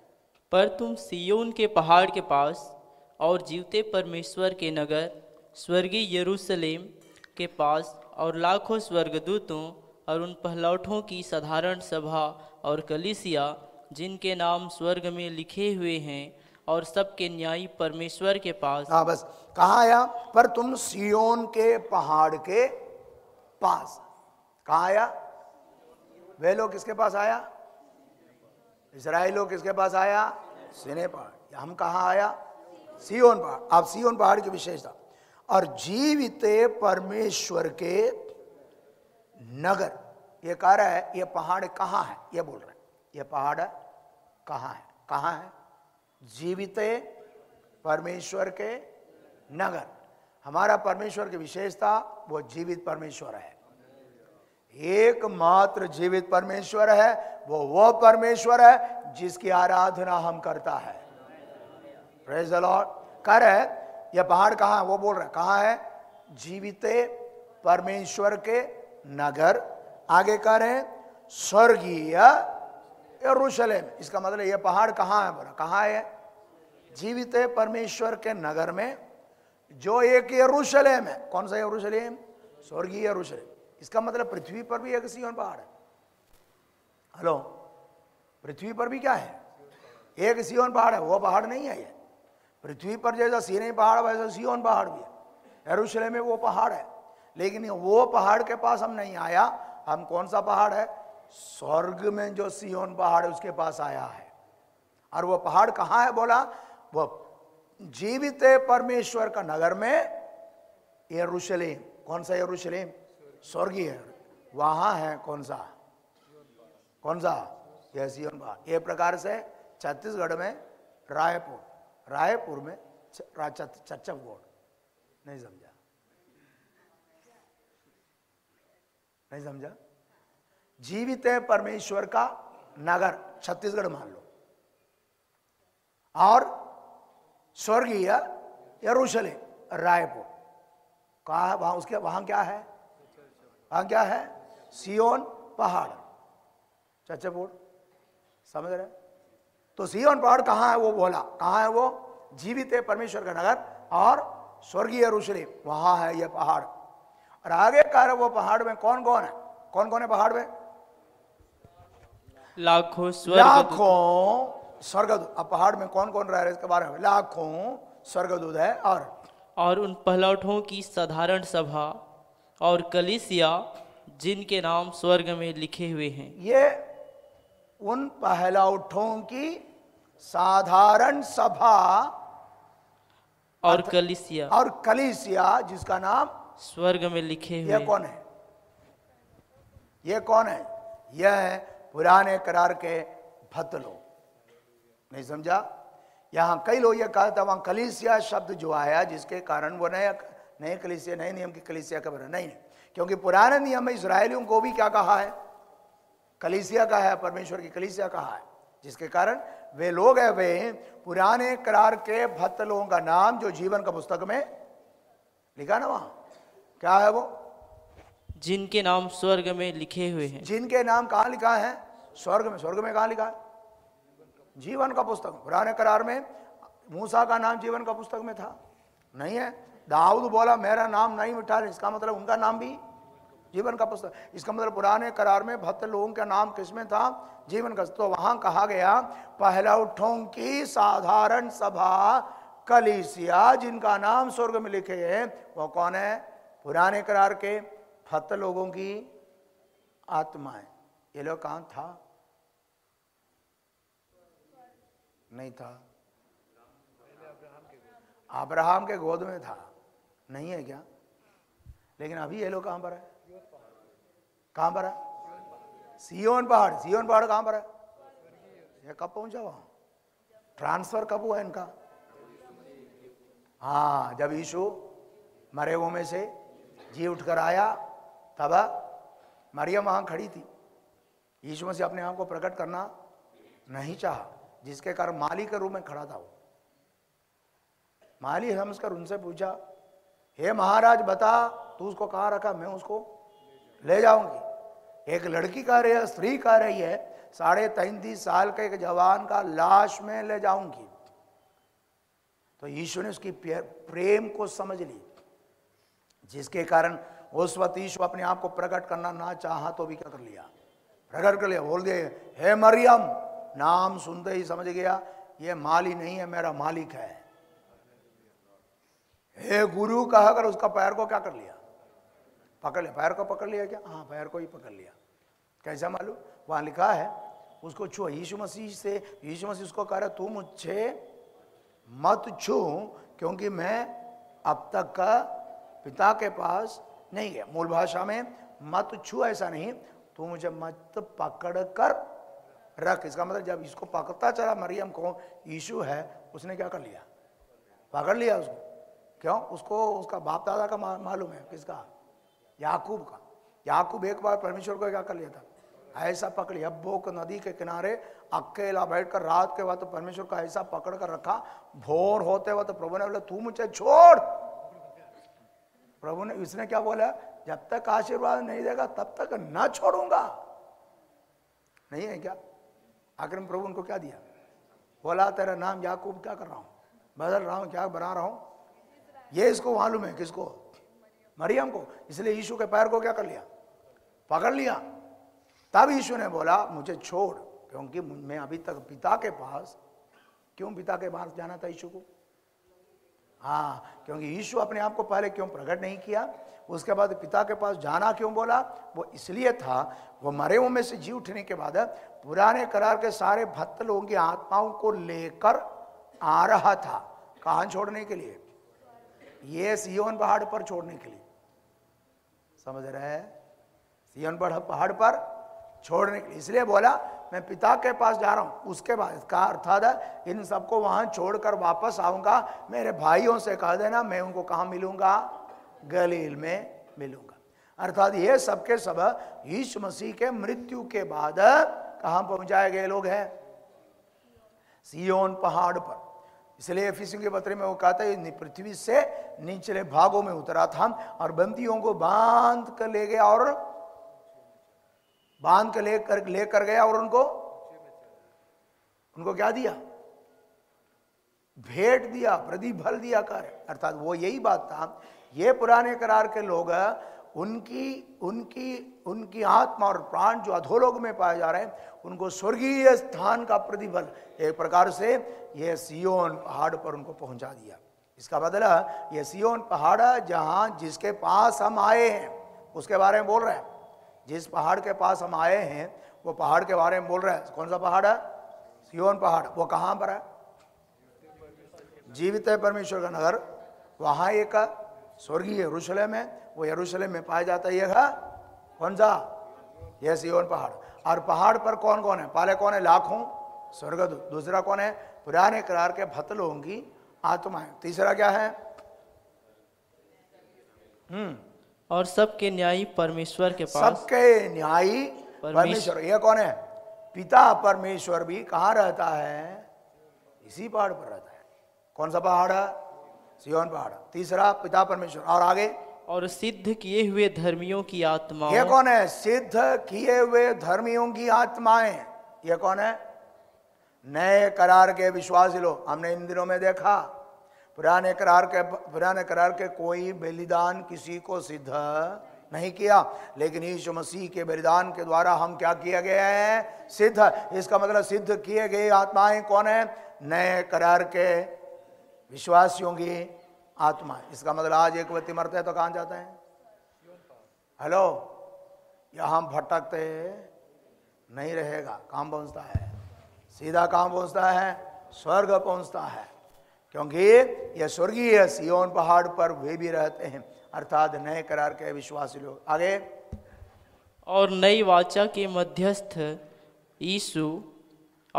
पर तुम सिय्योन के पहाड़ के पास और जीवते परमेश्वर के नगर स्वर्गीय यरूशलेम के पास और लाखों स्वर्गदूतों और उन पहलौठों की साधारण सभा और कलीसिया जिनके नाम स्वर्ग में लिखे हुए हैं और सबके न्यायी परमेश्वर के पास। हाँ बस कहाँ आया? पर तुम सिय्योन के पहाड़ के पास। कहाँ आया? वे लोग किसके पास आया? इजराइलो किसके पास आया? सीनै पहाड़। हम कहाँ आया? सिय्योन पहाड़। आप सिय्योन पहाड़ की विशेषता और जीवित परमेश्वर के नगर। ये कह रहा है ये पहाड़ कहाँ है? ये बोल रहा है ये पहाड़ कहाँ है? कहाँ है? जीवित परमेश्वर के नगर। हमारा परमेश्वर की विशेषता वो जीवित परमेश्वर है, एकमात्र जीवित परमेश्वर है। वो वो परमेश्वर है जिसकी आराधना हम करता है। Praise the Lord. कह रहा है यह पहाड़ कहाँ है? वो बोल रहा है कहाँ है? जीवित परमेश्वर के नगर। आगे कह रहे हैं स्वर्गीय यरूशलेम। इसका मतलब यह पहाड़ कहाँ है? बोला कहाँ है? जीवित परमेश्वर के नगर में जो एक यरूशलेम है। कौन सा यरूशलेम? स्वर्गीय यरूशलेम। इसका मतलब पृथ्वी पर भी एक सिय्योन पहाड़ है। हेलो, पृथ्वी पर भी क्या है? एक सिय्योन पहाड़ है। वो पहाड़ नहीं है ये। पृथ्वी पर जैसा सीनै पहाड़ वैसा सिय्योन पहाड़ भी है। यरूशलेम में वो पहाड़ है, लेकिन वो पहाड़ के पास हम नहीं आया। हम कौन सा पहाड़ है? स्वर्ग में जो सिय्योन पहाड़ है उसके पास आया है। और वो पहाड़ कहाँ है? बोला वो जीवित परमेश्वर का नगर में यरूशलेम। कौन सा यरूशलेम? स्वर्गीय। वहाँ है कौन सा? कौन सा? यह सिय्योन पहाड़। ये प्रकार से छत्तीसगढ़ में रायपुर, रायपुर में चच्चगोड़। नहीं समझा? नहीं समझा? जीवित है परमेश्वर का नगर छत्तीसगढ़ मान लो, और स्वर्गीय यरूशलेम रायपुर। कहाँ है? वहाँ उसके वहाँ क्या है? वहाँ क्या है? सिय्योन पहाड़। चच्चगोड़। समझ रहे? तो सिय्योन पहाड़ कहाँ है? वो बोला कहाँ है? वो जीवित है परमेश्वर का नगर और स्वर्गीय यरूशलेम, वहाँ है यह पहाड़। और आगे कह रहे वो पहाड़ में कौन कौन है? कौन कौन है पहाड़ में? लाखों लाखों स्वर्गदूत। अब पहाड़ में कौन कौन रह रहे इसके बारे में? लाखों स्वर्गदूत है और और उन पहलौठों की साधारण सभा और कलीसिया जिनके नाम स्वर्ग में लिखे हुए हैं। ये उन पहलौठों की साधारण सभा और कलीसिया और कलीसिया जिसका नाम स्वर्ग में लिखे हुए। ये कौन है? ये कौन है? यह है पुराने करार के भक्त लोग। नहीं समझा? यहाँ कई लोग ये कहा था वहाँ कलीसिया शब्द जो आया जिसके कारण वो नया नए कलीसिया नए नियम की कलीसिया का बना नहीं, क्योंकि पुराने नियम में इसराइलियों को भी क्या कहा है? कलीसिया का है, परमेश्वर की कलीसिया कहा है, जिसके कारण वे लोग है वे पुराने करार के भक्त लोगों का नाम जो जीवन का पुस्तक में लिखा ना वहाँ क्या है वो? जिनके नाम स्वर्ग में लिखे हुए हैं। जिनके नाम कहाँ लिखा है? स्वर्ग में। स्वर्ग में कहाँ लिखा है? जीवन का पुस्तक। पुराने करार में मूसा का नाम जीवन का पुस्तक में था? नहीं है। दाऊद बोला मेरा नाम नहीं मिटा रहे, इसका मतलब उनका नाम भी जीवन का पुस्तक। इसका मतलब पुराने करार में भक्त लोगों का नाम किसमें था? जीवन का। तो वहाँ कहा गया पहलौठों की साधारण सभा कलीसिया जिनका नाम स्वर्ग में लिखे है। वो कौन है? पुराने करार के भक्त लोगों की आत्माएं। ये लोग कहाँ था? नहीं था। अब्राहम के गोद में था। नहीं है क्या? लेकिन अभी ये लोग कहाँ पर है? कहाँ पर है? सिय्योन पहाड़। सिय्योन पहाड़ कहाँ पर है? ये कब पहुंचा वहाँ? ट्रांसफर कब हुआ इनका? हाँ, जब यीशु मरे हुओं में से जी उठ कर आया तब मरियम वहाँ खड़ी थी। यीशु मसीह अपने आप को प्रकट करना नहीं चाहा, जिसके कारण माली के रूप में खड़ा था वो। माली समझकर उनसे पूछा, हे महाराज बता तू उसको कहाँ रखा, मैं उसको ले जाऊंगी। एक लड़की कह रही है, स्त्री कह रही है, साढ़े तैंतीस साल के एक जवान का लाश में ले जाऊंगी। तो यीशु ने उसकी प्रेम को समझ ली, जिसके कारण उस वक्त यीशु अपने आप को प्रकट करना ना चाहा तो भी क्या कर लिया, प्रकट कर लिया। बोल दिए, हे मरियम। नाम सुनते ही समझ गया ये माली नहीं है, मेरा मालिक है। हे गुरु कहकर उसका पैर को क्या कर लिया, पकड़ लिया। पैर को पकड़ लिया क्या? हाँ, पैर को ही पकड़ लिया। कैसा मालूम? वहाँ लिखा है उसको छुआ। यीशु मसीह से यीशु मसीह उसको कह रहा तू मुझे मत छू क्योंकि मैं अब तक का पिता के पास नहीं गया। मूल भाषा में मत छू ऐसा नहीं, तू मुझे मत पकड़ कर रख। इसका मतलब जब इसको पकड़ता चला मरियम को यीशु है, उसने क्या कर लिया, पकड़ लिया उसको। क्यों? उसको उसका बाप दादा का मालूम है। किसका? याकूब का। याकूब एक बार परमेश्वर को क्या कर लिया था, ऐसा पकड़ लिया। अब्बोक नदी के किनारे अकेला बैठकर रात के वक्त तो परमेश्वर का ऐसा पकड़ कर रखा। भोर होते वक्त तो प्रभु ने बोला तू मुझे छोड़। प्रभु ने इसने क्या बोला, जब तक आशीर्वाद नहीं देगा तब तक ना छोड़ूंगा। नहीं है क्या? आखिर में प्रभु उनको क्या दिया, बोला तेरा नाम याकूब क्या कर रहा हूँ, बदल रहा हूँ, क्या बना रहा हूँ। ये इसको मालूम है। किसको? मरियम को। इसलिए यीशु के पैर को क्या कर लिया, पकड़ लिया। तब यीशु ने बोला मुझे छोड़ क्योंकि मैं अभी तक पिता के पास। क्यों पिता के पास जाना था यीशु को? हाँ, क्योंकि यीशु अपने आप को पहले क्यों प्रकट नहीं किया, उसके बाद पिता के पास जाना क्यों बोला? वो इसलिए था, वो मरे हुए में से जी उठने के बाद पुराने करार के सारे भक्त लोगों की आत्माओं को लेकर आ रहा था। कहाँ छोड़ने के लिए? ये सिय्योन पहाड़ पर छोड़ने के लिए। समझ रहे हैं? सिय्योन पहाड़ पर छोड़ने के लिए। इसलिए बोला मैं पिता के पास जा रहा हूँ, उसके बाद इसका अर्थात इन सबको वहाँ छोड़कर वापस आऊँगा। मेरे भाइयों से कह देना मैं उनको कहाँ मिलूँगा, गलील में मिलूँगा। अर्थात ये सबके सब यीशु मसीह के मृत्यु के बाद कहाँ पहुँचाए गए लोग हैं, सिय्योन पहाड़ पर। इसलिए एफिसियों के पत्र में वो कहता है पृथ्वी से निचले भागों में उतरा था और बंदियों को बांध कर ले गया और बांध कर ले कर ले कर गया और उनको उनको क्या दिया, भेंट दिया, प्रतिफल दिया कर। अर्थात वो यही बात था, ये पुराने करार के लोग उनकी उनकी उनकी आत्मा और प्राण जो अधोलोक में पाए जा रहे हैं उनको स्वर्गीय स्थान का प्रतिफल एक प्रकार से ये सिय्योन पहाड़ पर उनको पहुंचा दिया। इसका बदला ये सिय्योन पहाड़ जहाँ जिसके पास हम आए हैं उसके बारे में बोल रहे हैं। जिस पहाड़ के पास हम आए हैं वो पहाड़ के बारे में बोल रहे हैं। कौन सा पहाड़ है? सिय्योन पहाड़। वो कहाँ पर है? जीवित है परमेश्वर का नगर। वहाँ एक स्वर्गीय यरूशलेम है, वो यरूशलेम में पाया जाता है। यह कौन सा? यह सिय्योन पहाड़। और पहाड़ पर कौन कौन है? पहले कौन है? लाखों स्वर्गदूत। दूसरा कौन है? पुराने करार के भक्त लोगों की आत्माएं। तीसरा क्या है? हम्म और सबके न्यायी परमेश्वर के पास। सबके न्यायी परमेश्वर। यह कौन है? पिता परमेश्वर भी कहाँ रहता है? इसी पहाड़ पर रहता है। कौन सा पहाड़ है? सिय्योन पहाड़। तीसरा पिता परमेश्वर। और आगे और सिद्ध किए हुए धर्मियों की आत्मा। ये कौन है? सिद्ध किए हुए धर्मियों की आत्माएं। ये कौन है? नए करार के विश्वासी लोग। हमने इन दिनों में देखा पुराने करार के पुराने करार के कोई बलिदान किसी को सिद्ध नहीं किया, लेकिन यीशु मसीह के बलिदान के द्वारा हम क्या किए गए हैं, सिद्ध। इसका मतलब सिद्ध किए गए आत्माएं कौन है? नए करार के विश्वासियों की आत्मा। इसका मतलब आज एक व्यक्ति मरते है तो कहाँ जाते हैं? हेलो, यहाँ भटकते नहीं रहेगा। कहाँ पहुँचता है? सीधा कहाँ पहुँचता है? स्वर्ग पहुँचता है। क्योंकि यह स्वर्गीय सिय्योन पहाड़ पर वे भी रहते हैं, अर्थात नए करार के विश्वासी लोग। आगे और नई वाचा के मध्यस्थ यीशु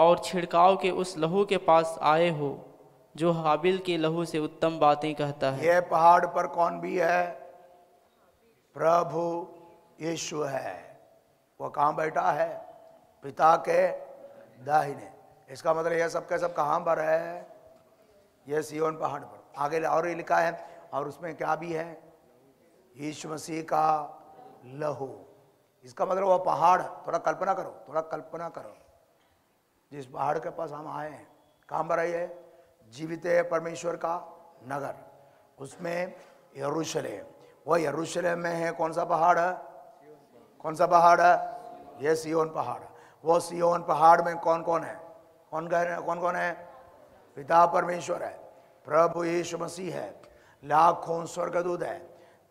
और छिड़काव के उस लहू के पास आए हो जो हाबिल के लहू से उत्तम बातें कहता है। यह पहाड़ पर कौन भी है? प्रभु यीशु है। वह कहाँ बैठा है? पिता के दाहिने। इसका मतलब यह सब के सब कहाँ पर है? यह सिय्योन पहाड़ पर। आगे और ये लिखा है और उसमें क्या भी है? यीशु मसीह का लहू। इसका मतलब वह पहाड़, थोड़ा कल्पना करो, थोड़ा कल्पना करो जिस पहाड़ के पास हम आए हैं कहाँ पर आई है? जीवित परमेश्वर का नगर, उसमें यरूशलेम। वह यरूशलेम में है। कौन सा पहाड़ है? कौन सा पहाड़ है? यह सिय्योन पहाड़। वो सिय्योन पहाड़ में कौन कौन है? कौन कौन कौन है? पिता परमेश्वर है, प्रभु यीशु मसीह है, लाखों स्वर्गदूत है,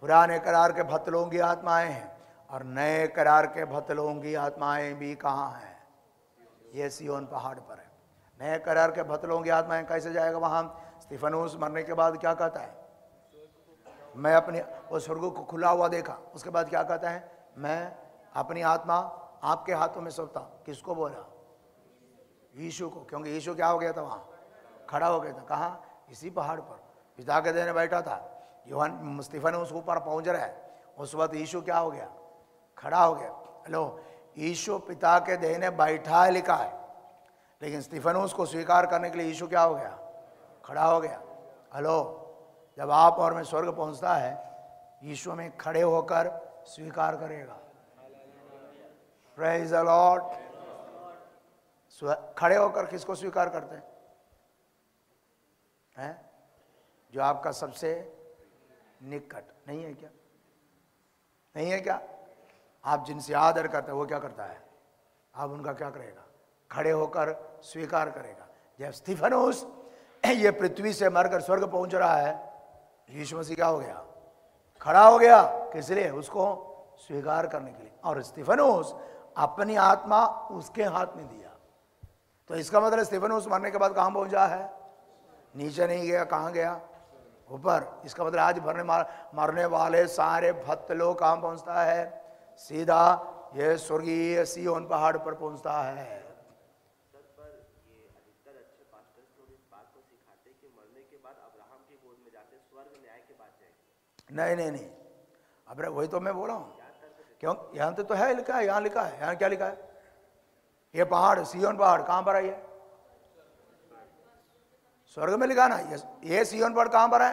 पुराने करार के भतलों की आत्माएं हैं और नए करार के भतलों की आत्माएं भी कहाँ हैं? ये सिय्योन पहाड़ पर है। नए करार के भतलों की आत्माएं कैसे जाएगा वहाँ? स्तिफनुस मरने के बाद क्या कहता है? मैं अपनी, वो स्वर्ग को खुला हुआ देखा, उसके बाद क्या कहता है? मैं अपनी आत्मा आपके हाथों में सौंपता हूँ। किसको बोला? यीशु को, क्योंकि यीशु क्या हो गया था? वहाँ खड़ा हो गया था। कहाँ? इसी पहाड़ पर पिता के देने बैठा था। यूहन्ना स्तिफनुस ऊपर पहुँच रहा है, उस वक्त यीशु क्या हो गया? खड़ा हो गया। हेलो, यीशु पिता के देने बैठा है लिखा है, लेकिन स्तिफनुस को स्वीकार करने के लिए यीशु क्या हो गया? खड़ा हो गया। हेलो, जब आप और मैं स्वर्ग पहुँचता है, यीशु में खड़े होकर स्वीकार करेगा। Praise the Lord. खड़े होकर किसको स्वीकार करते हैं? है? जो आपका सबसे निकट नहीं है क्या? नहीं है क्या? आप जिनसे आदर करते हैं वो क्या करता है? आप उनका क्या करेगा? खड़े होकर स्वीकार करेगा। जब स्तिफनुस ये पृथ्वी से मरकर स्वर्ग पहुंच रहा है, यीशु मसीह क्या हो गया? खड़ा हो गया। किस लिए? उसको स्वीकार करने के लिए। और स्तिफनुस अपनी आत्मा उसके हाथ में दिया। तो इसका मतलब स्तिफनुस मरने के बाद कहाँ पहुंचा है? नीचे नहीं गया। कहाँ गया? ऊपर। इसका मतलब आज भरने मार, मरने वाले सारे भक्त लोग कहाँ पहुँचता है? सीधा यह स्वर्गीय सिय्योन पहाड़ पर पहुँचता है। नहीं नहीं नहीं, अब वही तो मैं बोल रहा हूँ। क्यों? यहाँ तो है लिखा है, यहाँ लिखा है। यहाँ क्या लिखा है? ये पहाड़ सिय्योन पहाड़ कहाँ पर है? ये स्वर्ग में लिखा ना। ये ये सिय्योन पहाड़ कहाँ पर है?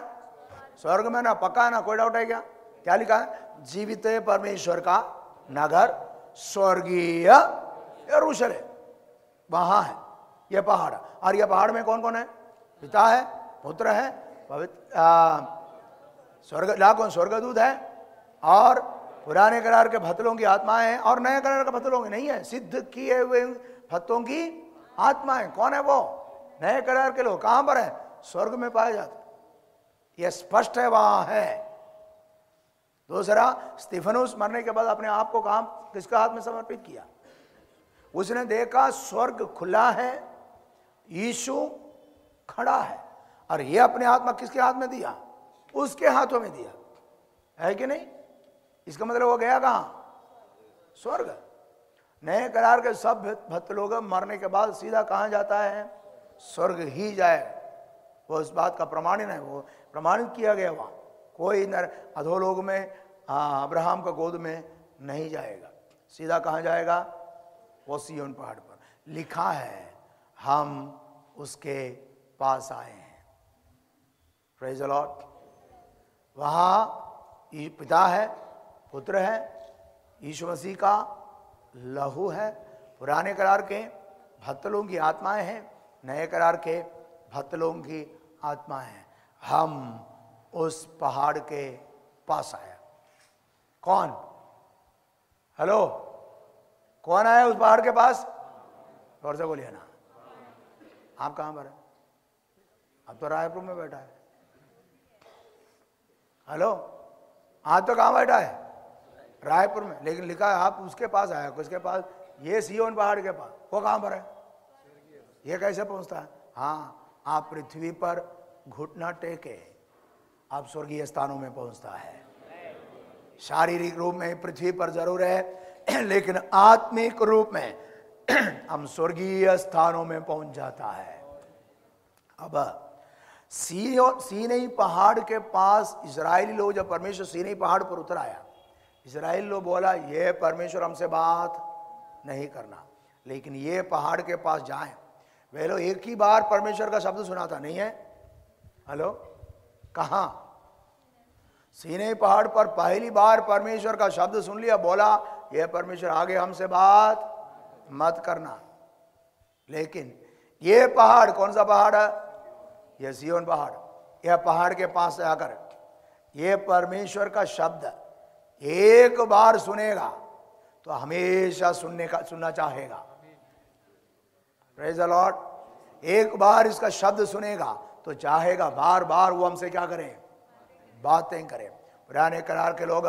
स्वर्ग में ना, पक्का है ना, कोई डाउट है क्या? क्या लिखा है? जीवित परमेश्वर का नगर स्वर्गीय यरूशलेम, वहाँ है ये पहाड़। और ये पहाड़ में कौन कौन है? पिता है, पुत्र है, पवित्र स्वर्ग लाखों स्वर्गदूत है और पुराने करार के भतलों की आत्माएं हैं और नए करार के भतलों की नहीं है, सिद्ध किए हुए भतों की आत्माएं। कौन है वो? नए करार के लोग। कहाँ पर है? स्वर्ग में पाए जाते। यह स्पष्ट है, वहाँ है। दूसरा, स्तिफनुस मरने के बाद अपने आप को काम किसका हाथ में समर्पित किया? उसने देखा स्वर्ग खुला है, यीशु खड़ा है, और यह अपने आत्मा किसके हाथ में दिया? उसके हाथों में दिया है कि नहीं? इसका मतलब वो गया कहाँ? स्वर्ग। नए करार के सब भक्त लोग मरने के बाद सीधा कहाँ जाता है? स्वर्ग ही जाए। वो इस बात का प्रमाणित है, वो प्रमाणित किया गया। वहाँ कोई नर अधोलोग में, अब्राहम का गोद में नहीं जाएगा। सीधा कहाँ जाएगा? वो सिय्योन पहाड़ पर। लिखा है हम उसके पास आए हैं। Praise the Lord. वहाँ पिता है, पुत्र है, यीशु मसीह का लहू है, पुराने करार के भतलों की आत्माएं हैं, नए करार के भतलों की आत्माएं हैं। हम उस पहाड़ के पास आया। कौन? हेलो, कौन आया उस पहाड़ के पास? गौर से बोलिए ना। आप कहाँ पर हैं? आप तो रायपुर में बैठा है। हेलो, आज तो कहाँ बैठा है? रायपुर में, लेकिन लिखा है आप उसके पास आया। किसके पास? ये सिय्योन पहाड़ के पास। वो कहाँ पर है? ये कैसे पहुँचता है? हाँ, आप पृथ्वी पर घुटना टेके आप स्वर्गीय स्थानों में पहुँचता है। शारीरिक रूप में पृथ्वी पर जरूर है, लेकिन आत्मिक रूप में हम स्वर्गीय स्थानों में पहुँच जाता है। अब सीनै पहाड़ के पास इजरायली लोग, जब परमेश्वर सीनै पहाड़ पर उतर आया, इजरायली लोग बोला ये परमेश्वर हमसे बात नहीं करना, लेकिन ये पहाड़ के पास जाए। वे लोग एक ही बार परमेश्वर का शब्द सुना था, नहीं है? हेलो, कहाँ? सीनै पहाड़ पर पहली बार परमेश्वर का शब्द सुन लिया, बोला ये परमेश्वर आगे हमसे बात मत करना। लेकिन ये पहाड़, कौन सा पहाड़ है? यह सिय्योन पहाड़। यह पहाड़ के पास से आकर ये परमेश्वर का शब्द एक बार सुनेगा तो हमेशा सुनने का सुनना चाहेगा। Praise the Lord. एक बार इसका शब्द सुनेगा तो चाहेगा बार बार वो हमसे क्या करें, बातें करें। पुराने करार के लोग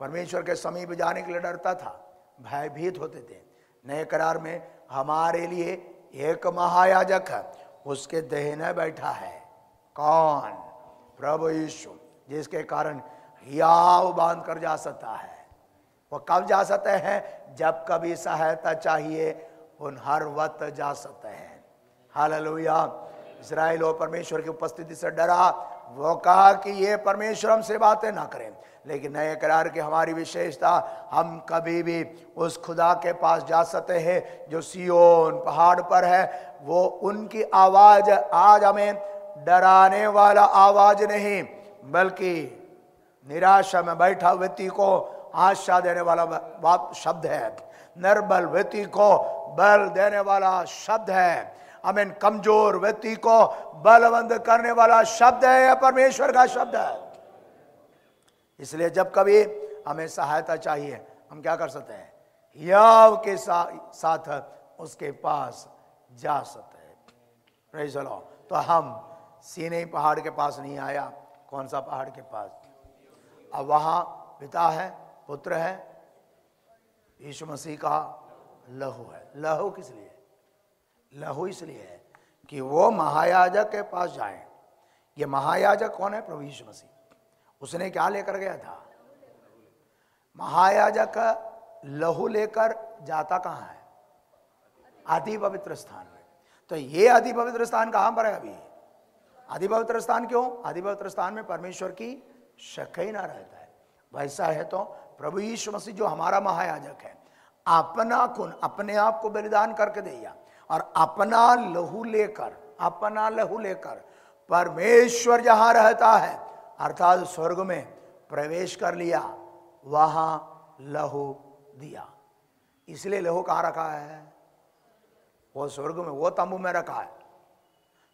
परमेश्वर के समीप जाने के लिए डरता था, भयभीत होते थे। नए करार में हमारे लिए एक महायाजक है, उसके दाहिने बैठा है कौन? प्रभु यीशु, जिसके कारण हियाव बांध कर जा सकता है। वो कब जा सकते हैं? जब कभी सहायता चाहिए उन हर वक्त जा सकते हैं। हालेलुया। इस्राएल और परमेश्वर की उपस्थिति से डरा, वो कहा कि ये परमेश्वर हमसे बातें ना करें। लेकिन नए करार की हमारी विशेषता, हम कभी भी उस खुदा के पास जा सकते हैं जो सिय्योन पहाड़ पर है। वो उनकी आवाज़ आज हमें डराने वाला आवाज़ नहीं, बल्कि निराशा में बैठा व्यक्ति को आशा देने वाला बाप शब्द है। निर्बल व्यक्ति को बल देने वाला शब्द है। आमीन। कमजोर व्यक्ति को बलवंत करने वाला शब्द है, यह परमेश्वर का शब्द है। इसलिए जब कभी हमें सहायता चाहिए, हम क्या कर सकते हैं? याव के सा, साथ उसके पास जा सकते हैं। Praise the Lord. तो हम सीनै पहाड़ के पास नहीं आया, कौन सा पहाड़ के पास? अब वहाँ पिता है, पुत्र है, यीशु मसीह का लहू है। लहू किस लिए? लहू इसलिए है कि वो महायाजक के पास जाए। ये महायाजक कौन है? प्रभु यीशु मसीह। उसने क्या लेकर गया था? महायाजक लहू लेकर जाता कहाँ है? आदि पवित्र स्थान में। तो ये आदि पवित्र स्थान कहाँ पर है? अभी आदि पवित्र स्थान। क्यों? आदि पवित्र स्थान में परमेश्वर की शकीना रहता है। वैसा है तो प्रभु यीशु मसीह जो हमारा महायाजक है, अपना खुन अपने आप को बलिदान करके दिया और अपना लहू लेकर, अपना लहू लेकर परमेश्वर जहाँ रहता है अर्थात स्वर्ग में प्रवेश कर लिया, वहाँ लहू दिया। इसलिए लहू कहाँ रखा है? वो स्वर्ग में, वो तंबू में रखा है।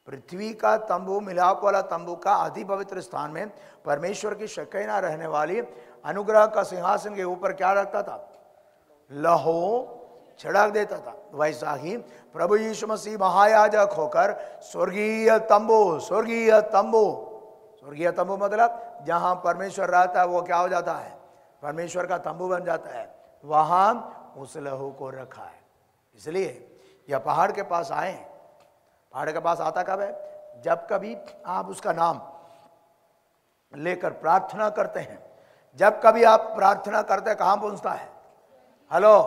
पृथ्वी का तंबू, मिलाप वाला तंबू का आदि पवित्र स्थान में परमेश्वर की शकीना रहने वाली अनुग्रह का सिंहासन के ऊपर क्या रखता था? लहू छिड़क देता था। वैसा ही प्रभु यीशु मसीह महायाजक होकर स्वर्गीय तंबू, स्वर्गीय तंबू, स्वर्गीय तंबू मतलब जहाँ परमेश्वर रहता है वो क्या हो जाता है? परमेश्वर का तंबू बन जाता है। वहाँ उस लहू को रखा है। इसलिए यह पहाड़ के पास आए। पहाड़ के पास आता कब है? जब कभी आप उसका नाम लेकर प्रार्थना करते हैं। जब कभी आप प्रार्थना करते हैं, कहाँ पहुँचता है? हेलो,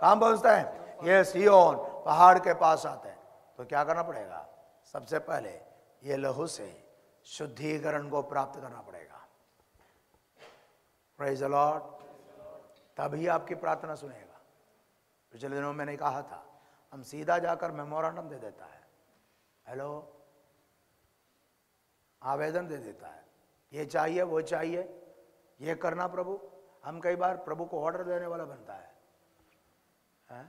कहाँ पहुँचता है? ये सिय्योन पहाड़ के पास आता है। तो क्या करना पड़ेगा? सबसे पहले ये लहू से शुद्धिकरण को प्राप्त करना पड़ेगा। Praise the Lord. तभी आपकी प्रार्थना सुनेगा। पिछले दिनों मैंने कहा था, हम सीधा जाकर मेमोरेंडम दे देता है, हेलो, आवेदन दे देता है, ये चाहिए, वो चाहिए, ये करना प्रभु। हम कई बार प्रभु को ऑर्डर देने वाला बनता है। है?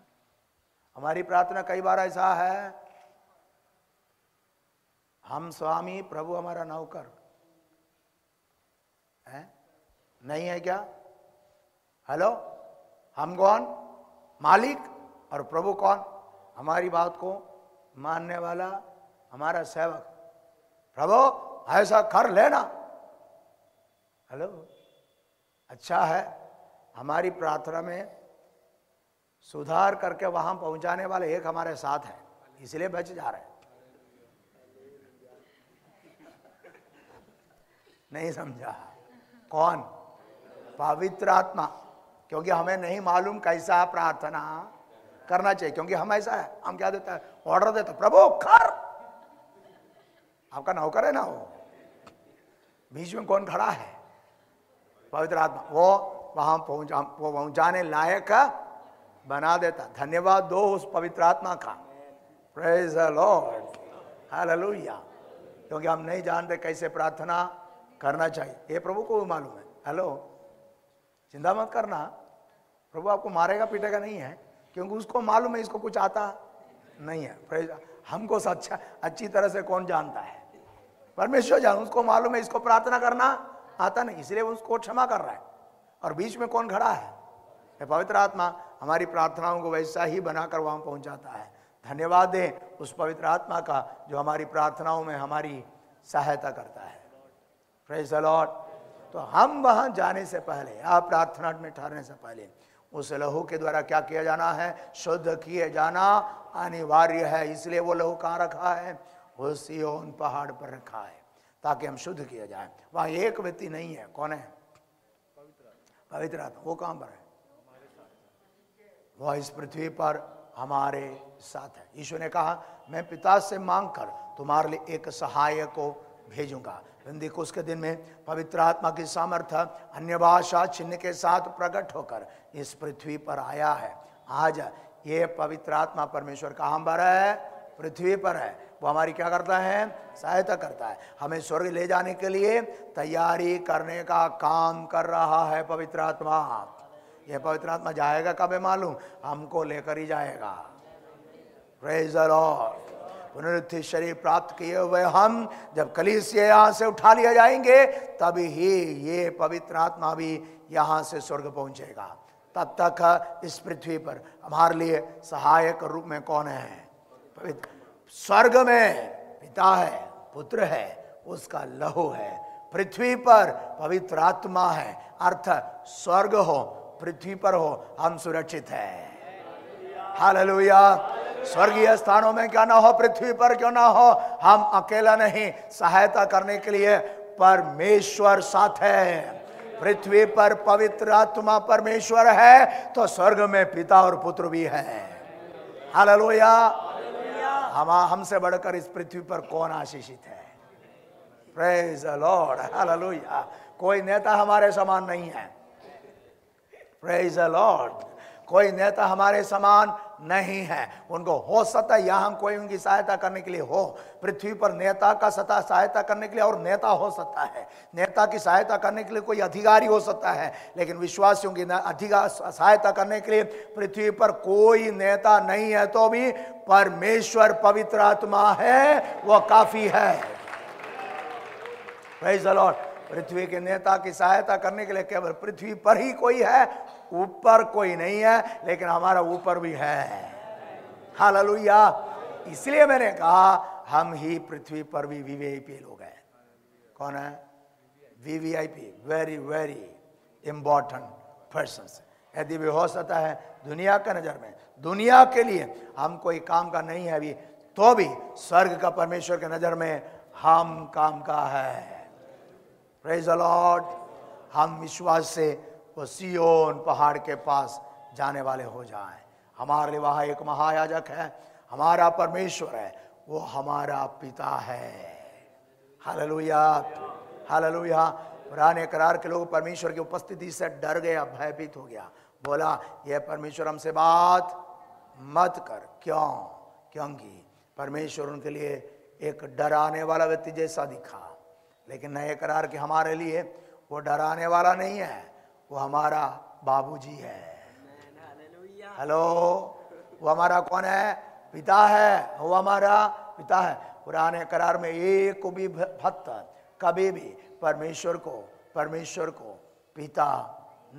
हमारी प्रार्थना कई बार ऐसा है, हम स्वामी, प्रभु हमारा नौकर है, नहीं है क्या? हेलो, हम कौन? मालिक। और प्रभु कौन? हमारी बात को मानने वाला, हमारा सेवक। प्रभु ऐसा कर लेना। हेलो, अच्छा है। हमारी प्रार्थना में सुधार करके वहां पहुंचाने वाले एक हमारे साथ है, इसलिए बच जा रहे हैं। नहीं समझा? कौन? पवित्र आत्मा। क्योंकि हमें नहीं मालूम कैसा प्रार्थना करना चाहिए, क्योंकि हम ऐसा है, हम क्या देता है? ऑर्डर देता है, प्रभु कर। आपका नौकर है ना, वो बीच में कौन खड़ा है? पवित्र आत्मा। वो वहां पहुंचा, वो पहुंचाने लायक बना देता। धन्यवाद दो उस पवित्र आत्मा का। Praise the Lord. हालेलुया। क्योंकि हम नहीं जानते कैसे प्रार्थना करना चाहिए। ये प्रभु को भी मालूम है। हेलो, चिंता मत करना, प्रभु आपको मारेगा पीटेगा नहीं है, क्योंकि उसको मालूम है इसको कुछ आता नहीं है। प्रेज। हमको अच्छा अच्छी तरह से कौन जानता है? परमेश्वर जान। उसको मालूम है इसको प्रार्थना करना आता नहीं, इसलिए वो उसको क्षमा कर रहा है। और बीच में कौन खड़ा है? पवित्र आत्मा हमारी प्रार्थनाओं को वैसा ही बनाकर वहाँ पहुँचाता है। धन्यवाद दें उस पवित्र आत्मा का जो हमारी प्रार्थनाओं में हमारी सहायता करता है। Praise the Lord. तो हम वहाँ जाने से पहले, आप प्रार्थना में ठहरने से पहले उस लहू के द्वारा क्या किया जाना है? शुद्ध किए जाना अनिवार्य है। इसलिए वो लहू कहाँ रखा है? वो सिय्योन पहाड़ पर रखा है, ताकि हम शुद्ध किए जाएं। वहाँ एक व्यक्ति नहीं है। कौन है? पवित्र आत्मा। वो कहाँ पर है? वह इस पृथ्वी पर हमारे साथ है। यीशु ने कहा, मैं पिता से मांग कर तुम्हारे लिए एक सहायक को भेजूंगा। देखो उसके दिन में पवित्र आत्मा की सामर्थ्य अन्य भाषा चिन्ह के साथ प्रकट होकर इस पृथ्वी पर आया है। आज ये पवित्र आत्मा परमेश्वर कहाँ पर है? पृथ्वी पर है। वो हमारी क्या करता है? सहायता करता है। हमें स्वर्ग ले जाने के लिए तैयारी करने का काम कर रहा है पवित्र आत्मा। यह पवित्र आत्मा जाएगा कब है मालूम? हमको लेकर ही जाएगा। Praise the Lord. पुनरुत्थित शरीर प्राप्त किए हुए हम जब कलीसिया यहाँ से उठा लिया जाएंगे, तभी ही ये पवित्र आत्मा भी यहाँ से स्वर्ग पहुँचेगा। तब तक इस पृथ्वी पर हमारे लिए सहायक रूप में कौन है? पवित्र। स्वर्ग में पिता है, पुत्र है, उसका लहू है। पृथ्वी पर पवित्र आत्मा है। अर्थ स्वर्ग हो, पृथ्वी पर हो, हम सुरक्षित है। हालेलुया। स्वर्गीय स्थानों में क्या ना हो, पृथ्वी पर क्यों ना हो, हम अकेला नहीं। सहायता करने के लिए परमेश्वर साथ है। पृथ्वी पर पवित्र आत्मा परमेश्वर है, तो स्वर्ग में पिता और पुत्र भी है। हालेलुया। हम हमसे बढ़कर इस पृथ्वी पर कौन आशीषित है? Praise the Lord. हालेलुया। कोई नेता हमारे समान नहीं है। Praise the Lord. कोई नेता हमारे समान नहीं है। उनको हो सकता है यहाँ कोई उनकी सहायता करने के लिए हो। पृथ्वी पर नेता का सता सहायता करने के लिए और नेता हो सकता है। नेता की सहायता करने के लिए कोई अधिकारी हो सकता है, लेकिन विश्वासियों की अधिकार सहायता करने के लिए पृथ्वी पर कोई नेता नहीं है। तो भी परमेश्वर पवित्र आत्मा है, वह काफी है। Praise the Lord. पृथ्वी के नेता की सहायता करने के लिए केवल पृथ्वी पर ही कोई है, ऊपर कोई नहीं है, लेकिन हमारा ऊपर भी है। हालेलुया। इसलिए मैंने कहा हम ही पृथ्वी पर भी वीवीआईपी लोग हैं। कौन है? VVIP, very very important persons. यदि भी हो सकता है दुनिया के नज़र में, दुनिया के लिए हम कोई काम का नहीं है अभी, तो भी स्वर्ग का परमेश्वर के नज़र में हम काम का है। Praise the Lord. हम विश्वास से वो सिय्योन पहाड़ के पास जाने वाले हो जाएं। हमारे लिए वहाँ एक महायाजक है, हमारा परमेश्वर है, वो हमारा पिता है। हालेलुया। हालेलुया। पुराने करार के लोग परमेश्वर की उपस्थिति से डर गया, भयभीत हो गया, बोला ये परमेश्वर हमसे बात मत कर। क्यों? क्योंकि परमेश्वर उनके लिए एक डराने वाला व्यक्ति जैसा दिखा, लेकिन नए करार के हमारे लिए वो डराने वाला नहीं है, वो हमारा बाबूजी है। हेलो। वो हमारा कौन है? पिता है। वो हमारा पिता है। पुराने करार में एक भी भक्त कभी भी परमेश्वर को परमेश्वर को पिता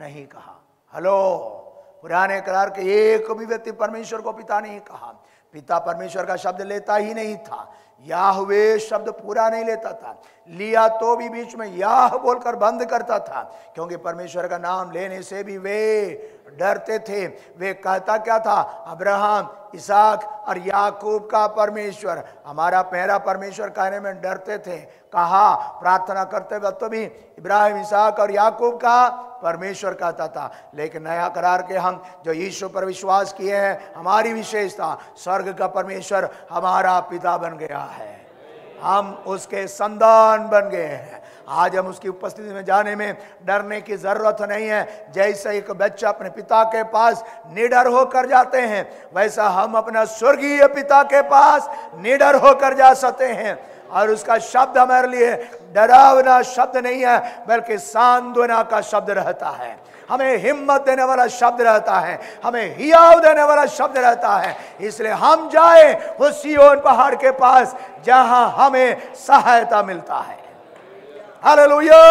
नहीं कहा। हेलो। पुराने करार के एक भी व्यक्ति परमेश्वर को पिता नहीं कहा। पिता परमेश्वर का शब्द लेता ही नहीं था। याहवे शब्द पूरा नहीं लेता था, लिया तो भी बीच में याह बोलकर बंद करता था, क्योंकि परमेश्वर का नाम लेने से भी वे डरते थे। वे कहता क्या था? अब्राहम, इसहाक और याकूब का परमेश्वर, हमारा पहला परमेश्वर कहने में डरते थे। कहा प्रार्थना करते वक्त तो भी इब्राहिम, इसहाक और याकूब का परमेश्वर कहता था। लेकिन नया करार के हम जो यीशु पर विश्वास किए हैं, हमारी विशेषता स्वर्ग का परमेश्वर हमारा पिता बन गया है। हम उसके संतान बन गए हैं। आज हम उसकी उपस्थिति में जाने में डरने की जरूरत नहीं है। जैसे एक बच्चा अपने पिता के पास निडर होकर जाते हैं, वैसा हम अपना स्वर्गीय पिता के पास निडर होकर जा सकते हैं। और उसका शब्द हमारे लिए डरावना शब्द नहीं है, बल्कि सांत्वना का शब्द रहता है। हमें हिम्मत देने वाला शब्द रहता है, हमें हियाव देने वाला शब्द रहता है। इसलिए हम जाए उस सिय्योन पहाड़ के पास, जहां हमें सहायता मिलता है। हालेलुया।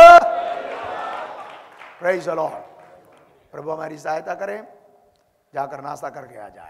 Praise the Lord. प्रभु हमारी सहायता करें, जाकर नाश्ता करके आ जाए।